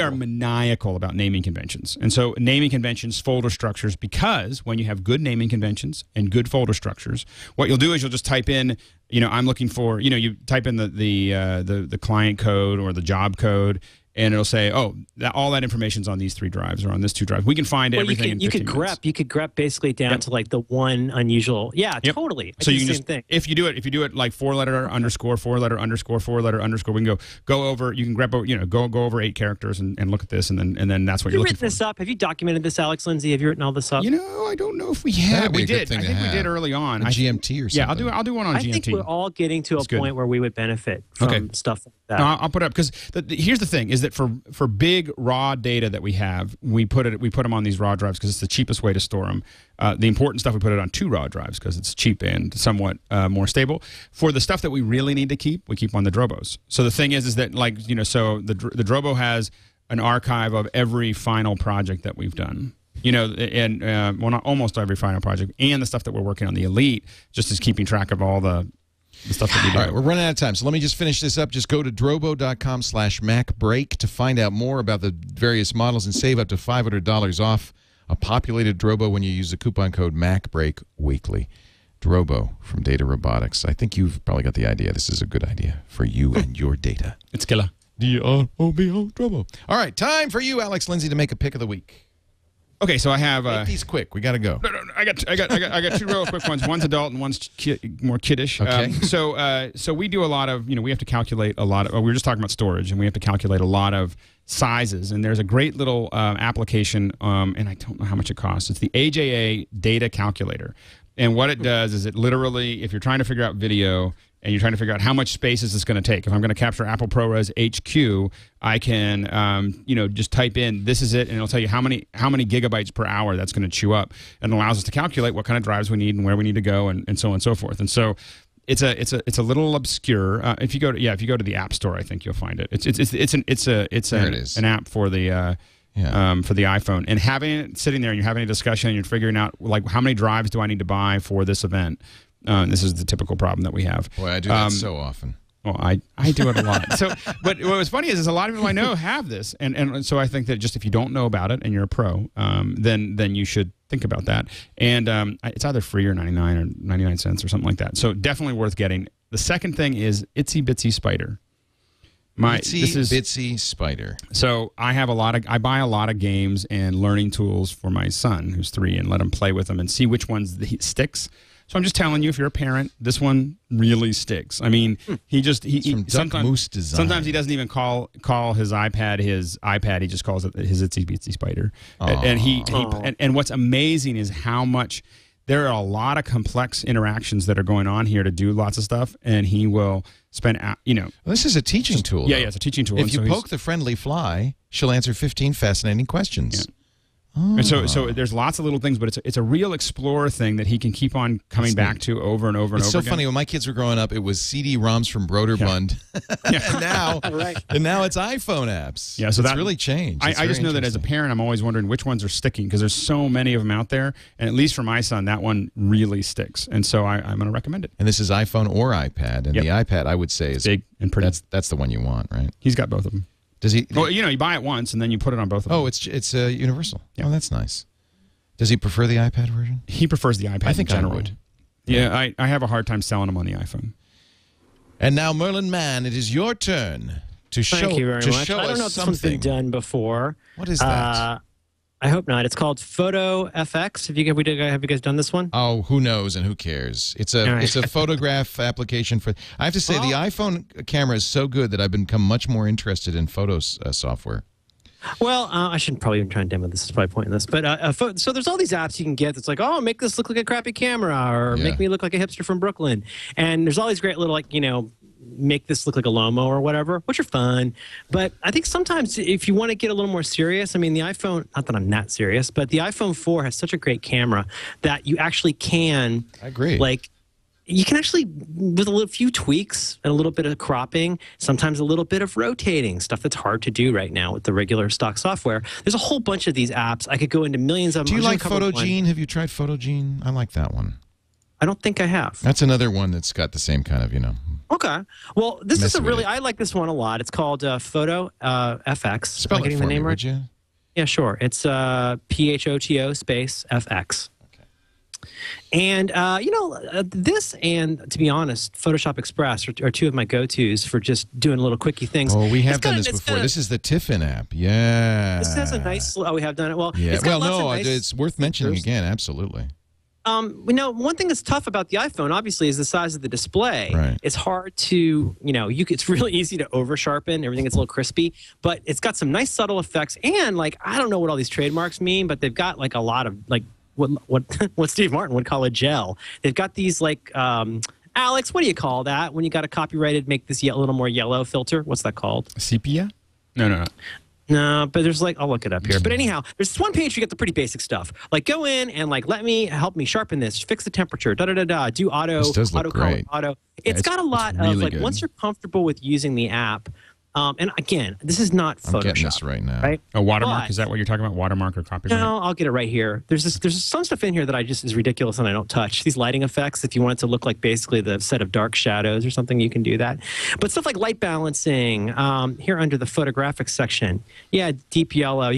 are maniacal about naming conventions. And so naming conventions, folder structures, because when you have good naming conventions and good folder structures, what you'll do is you'll just type in, I'm looking for, you type in the client code or the job code. And it'll say, oh, all that information's on these 3 drives or on this 2 drives. We can find everything in 15 minutes. You could grep basically down to like the one unusual. Yeah, totally. So you can just, if you do it like 4-letter underscore 4-letter underscore 4-letter underscore, we can go over. You can grep over, go over 8 characters and look at this, and then that's what you're looking for. Have you written this up? Have you documented this, Alex Lindsay? Have you written all this up? I don't know if we have. We did. I think we did early on. A GMT or something. Yeah, I'll do one on GMT. I think we're all getting to a point where we would benefit from stuff like that. I'll put it up because here's the thing. Is that for big raw data that we have, we put them on these raw drives because it's the cheapest way to store them. The important stuff, we put it on 2 raw drives because it's cheap and somewhat more stable. For the stuff that we really need to keep, we keep on the Drobos. So the thing is that so the Drobo has an archive of every final project that we've done. And well, not almost every final project, and the stuff that we're working on, the Elite, just is keeping track of all the stuff that we do. All right, we're running out of time, so let me just finish this up. Just go to drobo.com/MacBreak to find out more about the various models and save up to $500 off a populated Drobo when you use the coupon code MacBreak Weekly. Drobo from Data Robotics. I think you've probably got the idea. This is a good idea for you and your data. It's killer. D-R-O-B-O, Drobo. All right, time for you, Alex Lindsay, to make a pick of the week. Okay, so I have make these quick. We got to go. No, I got two real quick ones. One's adult and one's more kiddish. Okay. So we do a lot of, we have to calculate a lot of. We were just talking about storage, and we have to calculate a lot of sizes. And there's a great little application, and I don't know how much it costs. It's the AJA Data Calculator, and what it does is it literally, if you're trying to figure out video and you're trying to figure out how much space is this going to take. If I'm going to capture Apple ProRes HQ, I can, just type in this is it, and it'll tell you how many gigabytes per hour that's going to chew up, and allows us to calculate what kind of drives we need and where we need to go, and so on and so forth. And so, it's a little obscure. If you go to the App Store, I think you'll find it. It's an app for the. For the iPhone, and having it sitting there, and you're having a discussion, and you're figuring out like how many drives do I need to buy for this event. This is the typical problem that we have. Boy, I do that so often. Well, I do it a lot. So, but what was funny is a lot of people I know have this, and so I think that just if you don't know about it and you're a pro, then you should think about that. And it's either free or 99 or 99 cents or something like that. So definitely worth getting. The second thing is Itsy Bitsy Spider. Bitsy Spider. So I buy a lot of games and learning tools for my son who's 3, and let him play with them and see which ones he sticks. So I'm just telling you, if you're a parent, this one really sticks. I mean, sometimes he doesn't even call his iPad his iPad. He just calls it his Itsy Bitsy Spider. And what's amazing is how much there are a lot of complex interactions that are going on here to do lots of stuff, and he will spend this is a teaching tool. Yeah, it's a teaching tool. If you poke the friendly fly, she'll answer 15 fascinating questions. Yeah. Oh. And so there's lots of little things, but it's a real explorer thing that he can keep on coming back to over and over and over again. It's so funny. When my kids were growing up, it was CD-ROMs from Broderbund. Yeah. and now it's iPhone apps. Yeah, so that's really changed. I just know that as a parent, I'm always wondering which ones are sticking, because there's so many of them out there. And at least for my son, that one really sticks. And so I'm going to recommend it. And this is iPhone or iPad. And the iPad, I would say, is big and pretty. That's the one you want, right? He's got both of them. Does he? Well, you buy it once and then you put it on both of them. Oh, it's universal. Yeah. Oh, that's nice. Does he prefer the iPad version? He prefers the iPad. I think in general. I would. Yeah, yeah. I have a hard time selling him on the iPhone. And now, Merlin Mann, it is your turn to show. Thank you very much. I don't know if something's been done before. What is that? I hope not. It's called Photo FX. Have you guys done this one? Oh, who knows and who cares? It's a photograph application for. I have to say the iPhone camera is so good that I've become much more interested in photos software. Well, I shouldn't probably even try and demo this. It's probably pointless. But so there's all these apps you can get that's like, oh, make this look like a crappy camera, or make me look like a hipster from Brooklyn. And there's all these great little make this look like a Lomo or whatever, which are fun. But I think sometimes if you want to get a little more serious, I mean, the iPhone, not that I'm not serious, but the iPhone 4 has such a great camera that you actually can, I agree. Like, you can actually, with a few tweaks and a little bit of cropping, sometimes a little bit of rotating, stuff that's hard to do right now with the regular stock software. There's a whole bunch of these apps. I could go into millions of them. Do you like Photogene? Have you tried Photogene? I like that one. I don't think I have. That's another one that's got the same kind of, Okay. Well, this is a really, I like this one a lot. It's called Photo FX. Spell it for me, would you? Yeah, sure. It's P-H-O-T-O space FX. Okay. And, this and, to be honest, Photoshop Express are two of my go-tos for just doing little quickie things. Oh, we have done this before. This is the Tiffin app. Yeah. This has a nice, oh, we have done it. Well, yeah. Well, no, it's worth mentioning again. Absolutely. One thing that's tough about the iPhone, obviously, is the size of the display. Right. It's hard to, it's really easy to over-sharpen. Everything gets a little crispy. But it's got some nice subtle effects. And, I don't know what all these trademarks mean, but they've got, a lot of, what Steve Martin would call a gel. They've got these, Alex, what do you call that? When you got a copyrighted, make this a little more yellow filter. What's that called? Sepia? No. No, but there's I'll look it up here. But anyhow, there's this one page where you get the pretty basic stuff. Go in and help me sharpen this, fix the temperature, do auto color. It's got a lot of good. Once you're comfortable with using the app, and again, this is not Photoshop. I'm getting this right now. Right? A watermark? Is that what you're talking about? Watermark or copyright? No, I'll get it right here. There's some stuff in here that I just is ridiculous and I don't touch. These lighting effects, if you want it to look like basically the set of dark shadows or something, you can do that. But stuff like light balancing, here under the photographic section, deep yellow.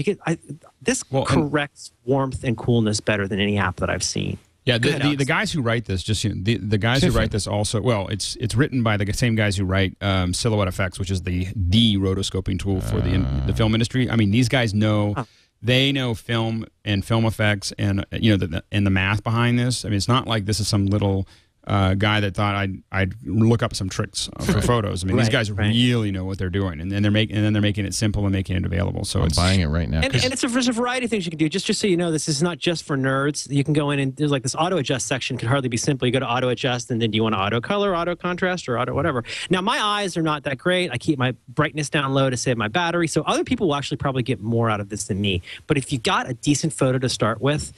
This corrects warmth and coolness better than any app that I've seen. Yeah, the guys who write this, the guys who write this also, well, it's written by the same guys who write Silhouette Effects, which is the rotoscoping tool for the film industry. I mean, these guys know They know film and film effects and, you know, the math behind this. I mean, it's not like this is some little guy that thought I'd look up some tricks for photos. I mean, these guys really know what they're doing, and then they're making it simple and making it available. So I'm buying it right now. And it's there's a variety of things you can do. Just so you know, this is not just for nerds. You can go in and there's like this auto adjust section could hardly be simple. You go to auto adjust, and then do you want to auto color, auto contrast, or auto whatever? Now my eyes are not that great. I keep my brightness down low to save my battery. So other people will actually probably get more out of this than me. But if you got a decent photo to start with,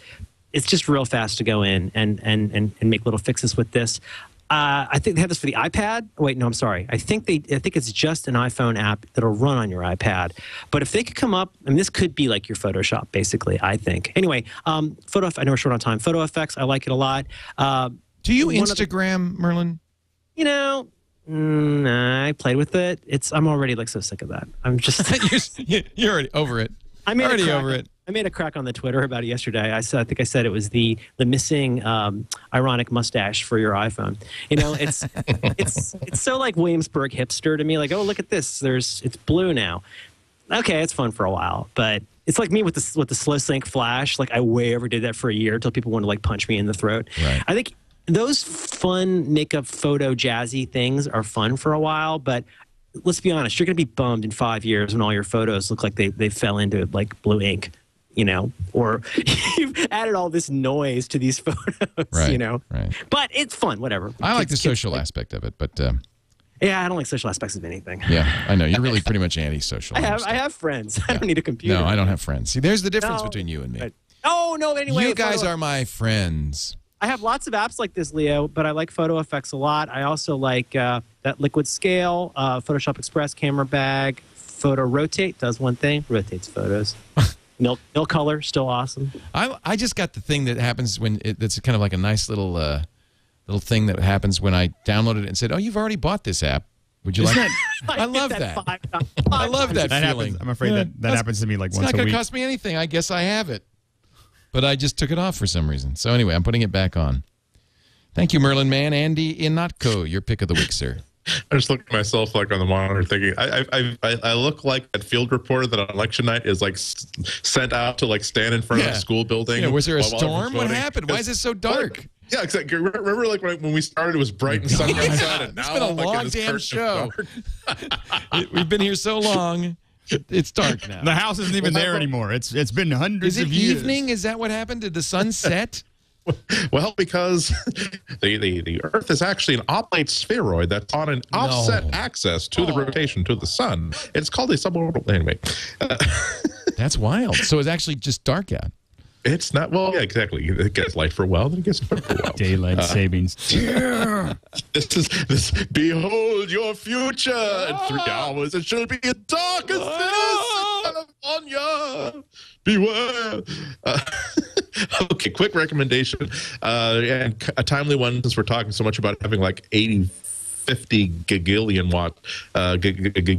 it's just real fast to go in and make little fixes with this. I think they have this for the iPad. Wait, no, I'm sorry. I think it's just an iPhone app that'll run on your iPad. But if they could come up, and this could be like your Photoshop, basically. I think. Anyway, I know we're short on time. Photo effects, I like it a lot. Do you Instagram, Merlin? You know. I played with it. I'm already like so sick of that. I'm just you're already over it. I'm already over it. I made a crack on the Twitter about it yesterday. I think I said it was the missing ironic mustache for your iPhone. You know, it's so like Williamsburg hipster to me. Like, oh, look at this. It's blue now. Okay, it's fun for a while, but it's like me with the slow sync flash. Like, I way overdid that for a year until people wanted to like punch me in the throat. Right. I think those fun makeup photo jazzy things are fun for a while, but let's be honest, you're going to be bummed in 5 years when all your photos look like they fell into like blue ink. You know, or you've added all this noise to these photos, right, you know. Right. But it's fun, whatever. I like the social aspect of it, but... yeah, I don't like social aspects of anything. Yeah, I know. You're really pretty much anti-social. I have friends. Yeah. I don't need a computer. No, I don't have friends. See, there's the difference between you and me. Oh, no, anyway. You guys are my friends. I have lots of apps like this, Leo, but I like photo effects a lot. I also like that Liquid Scale, Photoshop Express, Camera Bag, Photo Rotate does one thing, rotates photos. No color, still awesome. I just got the thing that happens when it's kind of like a nice little thing that happens when I downloaded it and said, "Oh, you've already bought this app. Would you like?" I love that. I love that feeling. Happens, I'm afraid that happens to me like once a week. It's not going to cost me anything. I guess I have it, but I just took it off for some reason. So anyway, I'm putting it back on. Thank you, Merlin Mann. Andy Ihnatko, your pick of the week, sir. I just look at myself like on the monitor thinking, I look like that field reporter that on election night is like sent out to like stand in front of a school building. Yeah, was there a storm? What happened? Why is it so dark? Yeah, exactly. Remember, like when we started, it was bright and sunny outside, and now it's been a long damn show. We've been here so long. It's dark now. The house isn't even there anymore. It's been hundreds of years. Is it evening? Is that what happened? Did the sun set? Well, because the Earth is actually an oblate spheroid that's on an offset axis to the rotation to the sun. It's called a suborbital. Anyway, that's wild. So it's actually just dark out. It's not. Well, yeah, exactly. It gets light for a while, then it gets dark for a while. Daylight savings. Yeah. This. Behold your future. In 3 hours, it shall be as dark as this. California, beware. Okay, quick recommendation, and a timely one since we're talking so much about having like 50 gigillion watt gigabyte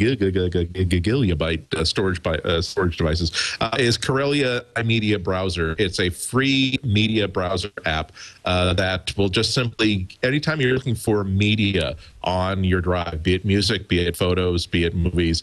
storage devices is Corellia iMedia Browser. It's a free media browser app that will just simply, anytime you're looking for media on your drive, be it music, be it photos, be it movies,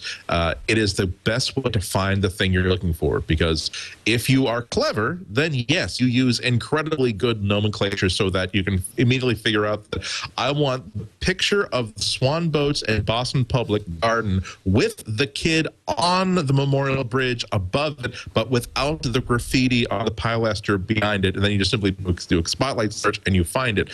it is the best way to find the thing you're looking for, because if you are clever, then yes, you use incredibly good nomenclature so that you can immediately figure out that I want a picture of swan boats at Boston Public Garden with the kid on the Memorial Bridge above it, but without the graffiti on the pilaster behind it. And then you just simply do a spotlight search and you find it.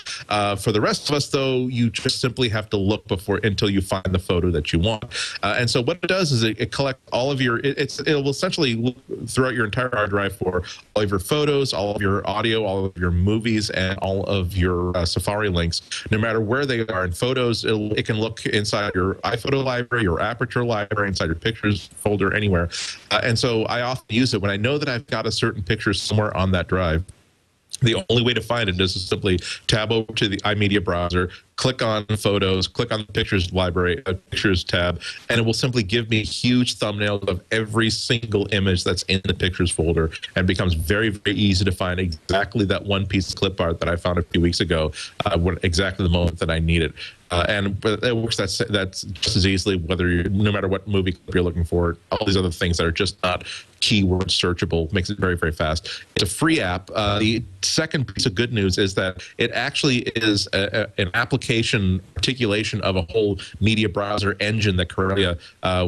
For the rest of us, though, you just simply have to look until you find the photo that you want. And so what it does is it collects all of your, it will essentially look throughout your entire hard drive for all of your photos, all of your audio, all of your movies, and all of your Safari links, no matter where they are. In photos, it can look inside your iPhoto library, your Aperture library, inside your pictures folder, anywhere. And so I often use it when I know that I've got a certain picture somewhere on that drive. The only way to find it is to simply tab over to the iMedia browser, click on photos, click on the pictures library, pictures tab, and it will simply give me huge thumbnails of every single image that's in the pictures folder, and becomes very, very easy to find exactly that one piece of clip art that I found a few weeks ago, exactly the moment that I need it. And it works that's just as easily, no matter what movie clip you're looking for. All these other things that are just not keyword searchable makes it very, very fast. It's a free app. The second piece of good news is that it actually is an application articulation of a whole media browser engine that Corellia,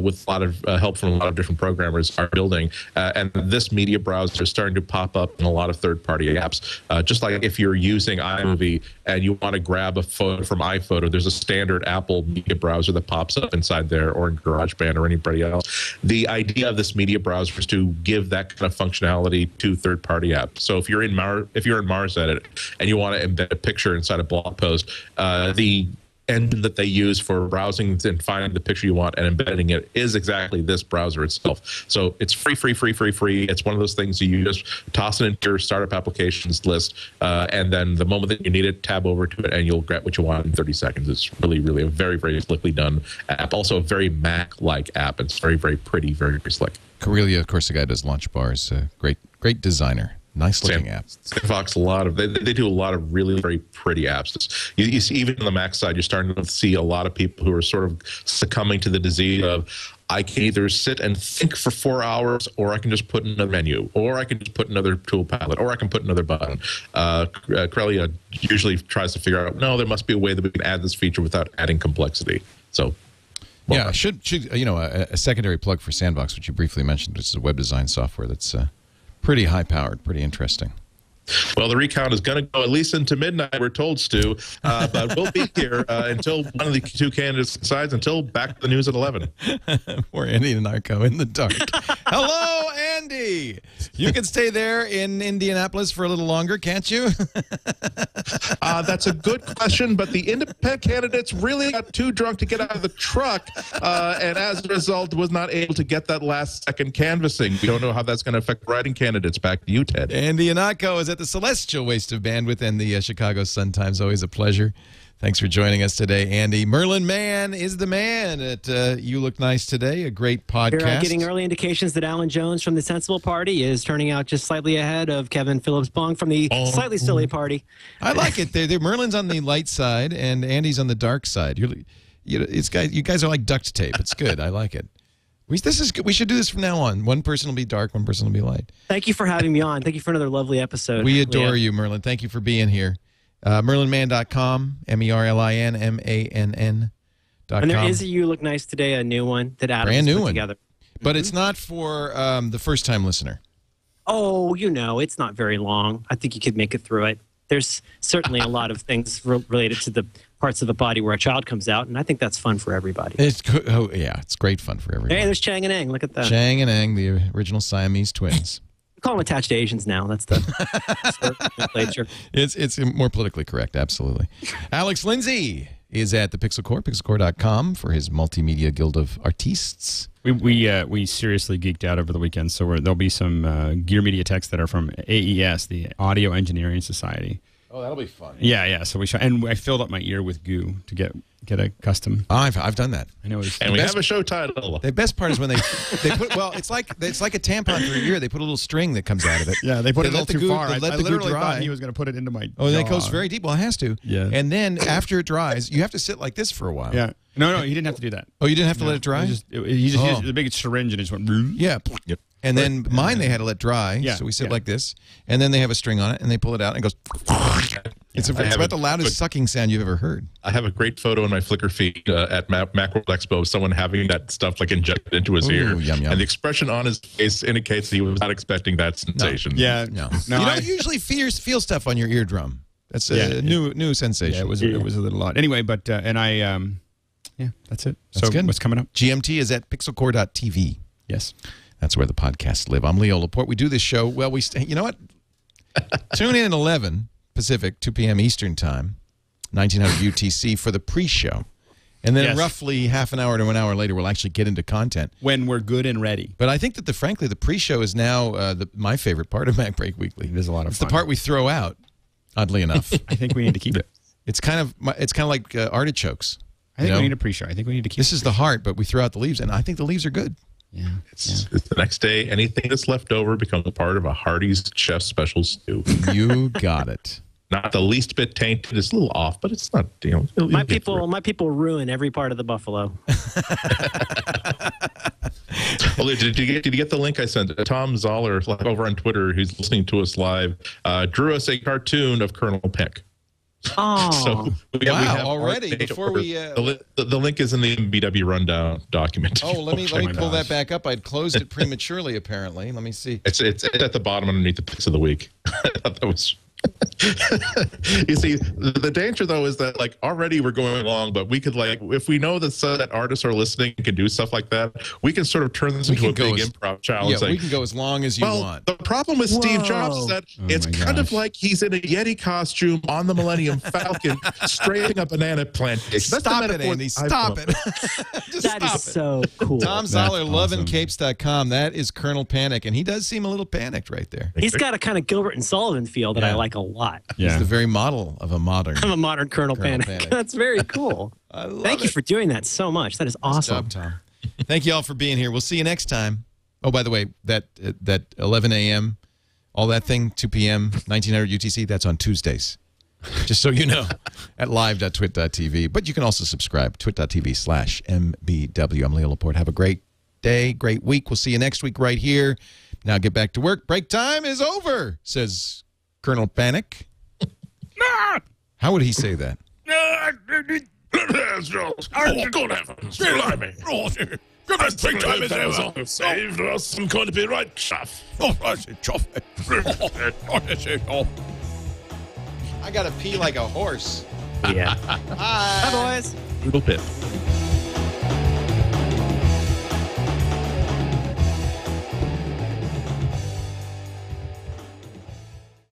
with a lot of help from a lot of different programmers, are building. And this media browser is starting to pop up in a lot of third-party apps. Just like if you're using iMovie and you want to grab a photo from iPhoto, there's a standard Apple media browser that pops up inside there, or in GarageBand or anybody else. The idea of this media browser is to give that kind of functionality to third-party apps. So if you're in Mars Edit and you want to embed a picture inside a blog post, the engine that they use for browsing and finding the picture you want and embedding it is exactly this browser itself. So it's free. It's one of those things you just toss it into your startup applications list, and then the moment that you need it, tab over to it, and you'll get what you want in 30 seconds. It's really, really a very, very slickly done app. Also a very Mac-like app. It's very, very pretty, very, very slick. Corellia, of course, the guy who does Launch Bars, great designer. Nice looking app. Sandbox, they do a lot of really very pretty apps. You see, even on the Mac side, you're starting to see a lot of people who are sort of succumbing to the disease of, I can either sit and think for 4 hours, or I can just put another menu, or I can just put another tool palette, or I can put another button. Corellia usually tries to figure out, no, there must be a way that we can add this feature without adding complexity. So. Well, yeah, a secondary plug for Sandbox, which you briefly mentioned, which is a web design software that's pretty high-powered, pretty interesting. Well, the recount is going to go at least into midnight, we're told, Stu, but we'll be here until one of the two candidates decides, until back to the news at 11. Poor Andy Ihnatko in the dark. Hello, Andy! You can stay there in Indianapolis for a little longer, can't you? That's a good question, but the independent candidates really got too drunk to get out of the truck, and as a result was not able to get that last-second canvassing. We don't know how that's going to affect writing candidates. Back to you, Ted. Andy Ihnatko is at the Celestial Waste of Bandwidth and the Chicago Sun-Times. Always a pleasure. Thanks for joining us today, Andy. Merlin Mann is the man at You Look Nice Today, a great podcast. We're getting early indications that Alan Jones from the Sensible Party is turning out just slightly ahead of Kevin Phillips-Bong from the slightly silly party. I like it. Merlin's on the light side, and Andy's on the dark side. You guys are like duct tape. It's good. I like it. This is good. We should do this from now on. One person will be dark, one person will be light. Thank you for having me on. Thank you for another lovely episode. We adore you, Merlin. Thank you for being here. MerlinMann.com, MERLINMANN.com. And there is a You Look Nice Today, a new one that Adam has put together. But it's not for the first-time listener. Oh, you know, it's not very long. I think you could make it through it. There's certainly a lot of things related to the parts of the body where a child comes out, and I think that's fun for everybody. It's great fun for everybody. Hey, there's Chang and Aang. Look at that. Chang and Aang, the original Siamese twins. We call them attached Asians now. That's the nomenclature. It's more politically correct, absolutely. Alex Lindsay is at the PixelCore, pixelcore.com, for his Multimedia Guild of Artists. We seriously geeked out over the weekend, so there'll be some Gear Media techs that are from AES, the Audio Engineering Society. Oh, that'll be fun. Yeah. So and I filled up my ear with goo to get a custom. I've done that. I know. And we have a show title. The best part is when they put it's like a tampon through your ear. They put a little string that comes out of it. Yeah, they put it a little too far. I literally thought he was going to put it into my. Oh, that goes very deep. Well, it has to. Yeah. And then after it dries, you have to sit like this for a while. Yeah. No, you didn't have to do that. Oh, you didn't have to let it dry. You just used the big syringe and it just went. Yeah. Yep. And then mine they had to let dry, so we sit like this. And then they have a string on it, and they pull it out, and it goes... It's about the loudest sucking sound you've ever heard. I have a great photo in my Flickr feed at Macworld Expo of someone having that stuff like injected into his ear. Yum. And the expression on his face indicates that he was not expecting that sensation. No. Yeah. No. You don't usually feel stuff on your eardrum. That's a new sensation. Yeah, it was a little odd. Anyway, but... and I... yeah, that's it. That's good. What's coming up? GMT is at pixelcore.tv. Yes. That's where the podcasts live. I'm Leo Laporte. We do this show. Well, you know what? Tune in at 11 Pacific, 2 p.m. Eastern Time, 1900 UTC for the pre-show. And then roughly half an hour to an hour later, we'll actually get into content. When we're good and ready. But I think that, frankly, the pre-show is now my favorite part of MacBreak Weekly. There's a lot of fun. It's the part we throw out, oddly enough. I think we need to keep it. It's kind of like artichokes. I think we need a pre-show. I think we need to keep. This is the heart, but we threw out the leaves, and I think the leaves are good. Yeah. It's the next day. Anything that's left over becomes a part of a Hardee's Chef Special stew. You got it. Not the least bit tainted. It's a little off, but it's not. You know, my people ruin every part of the buffalo. Well, did you get the link I sent? Tom Zoller over on Twitter, who's listening to us live, drew us a cartoon of Colonel Peck. Oh, so we have already before we the link is in the MBW rundown document. Oh, let me pull that back up. I'd closed it prematurely apparently. Let me see. It's at the bottom underneath the picks of the week. I thought that was you see, the danger though is that like already we're going along, but we could like if we know that artists are listening and can do stuff like that, we can sort of turn this into a big improv challenge. Yeah, we can go as long as you want. The problem with Steve Jobs is that it's kind of like he's in a Yeti costume on the Millennium Falcon, spraying a banana plantation. Stop it, Andy! Stop it! That is so cool. Tom Zoller, loveandcapes.com. That is Colonel Panic, and he does seem a little panicked right there. He's got a kind of Gilbert and Sullivan feel that I like a lot. Yeah. He's the very model of a modern Colonel Panic. That's very cool. Thank you for doing that so much. That is awesome. Nice job, Tom. Thank you all for being here. We'll see you next time. Oh, by the way, that 11 a.m., all that thing, 2 p.m., 1900 UTC, that's on Tuesdays. Just so you know, at live.twit.tv. But you can also subscribe, twit.tv/MBW. I'm Leo Laporte. Have a great day, great week. We'll see you next week right here. Now get back to work. Break time is over, says Colonel Panic. How would he say that? Good heavens, blimey. Goodness, break time is over. Saved us some coin to be right, Chuff. Oh, I say Chuff. I gotta pee like a horse. Yeah. Hi. Bye, boys. Little Pip.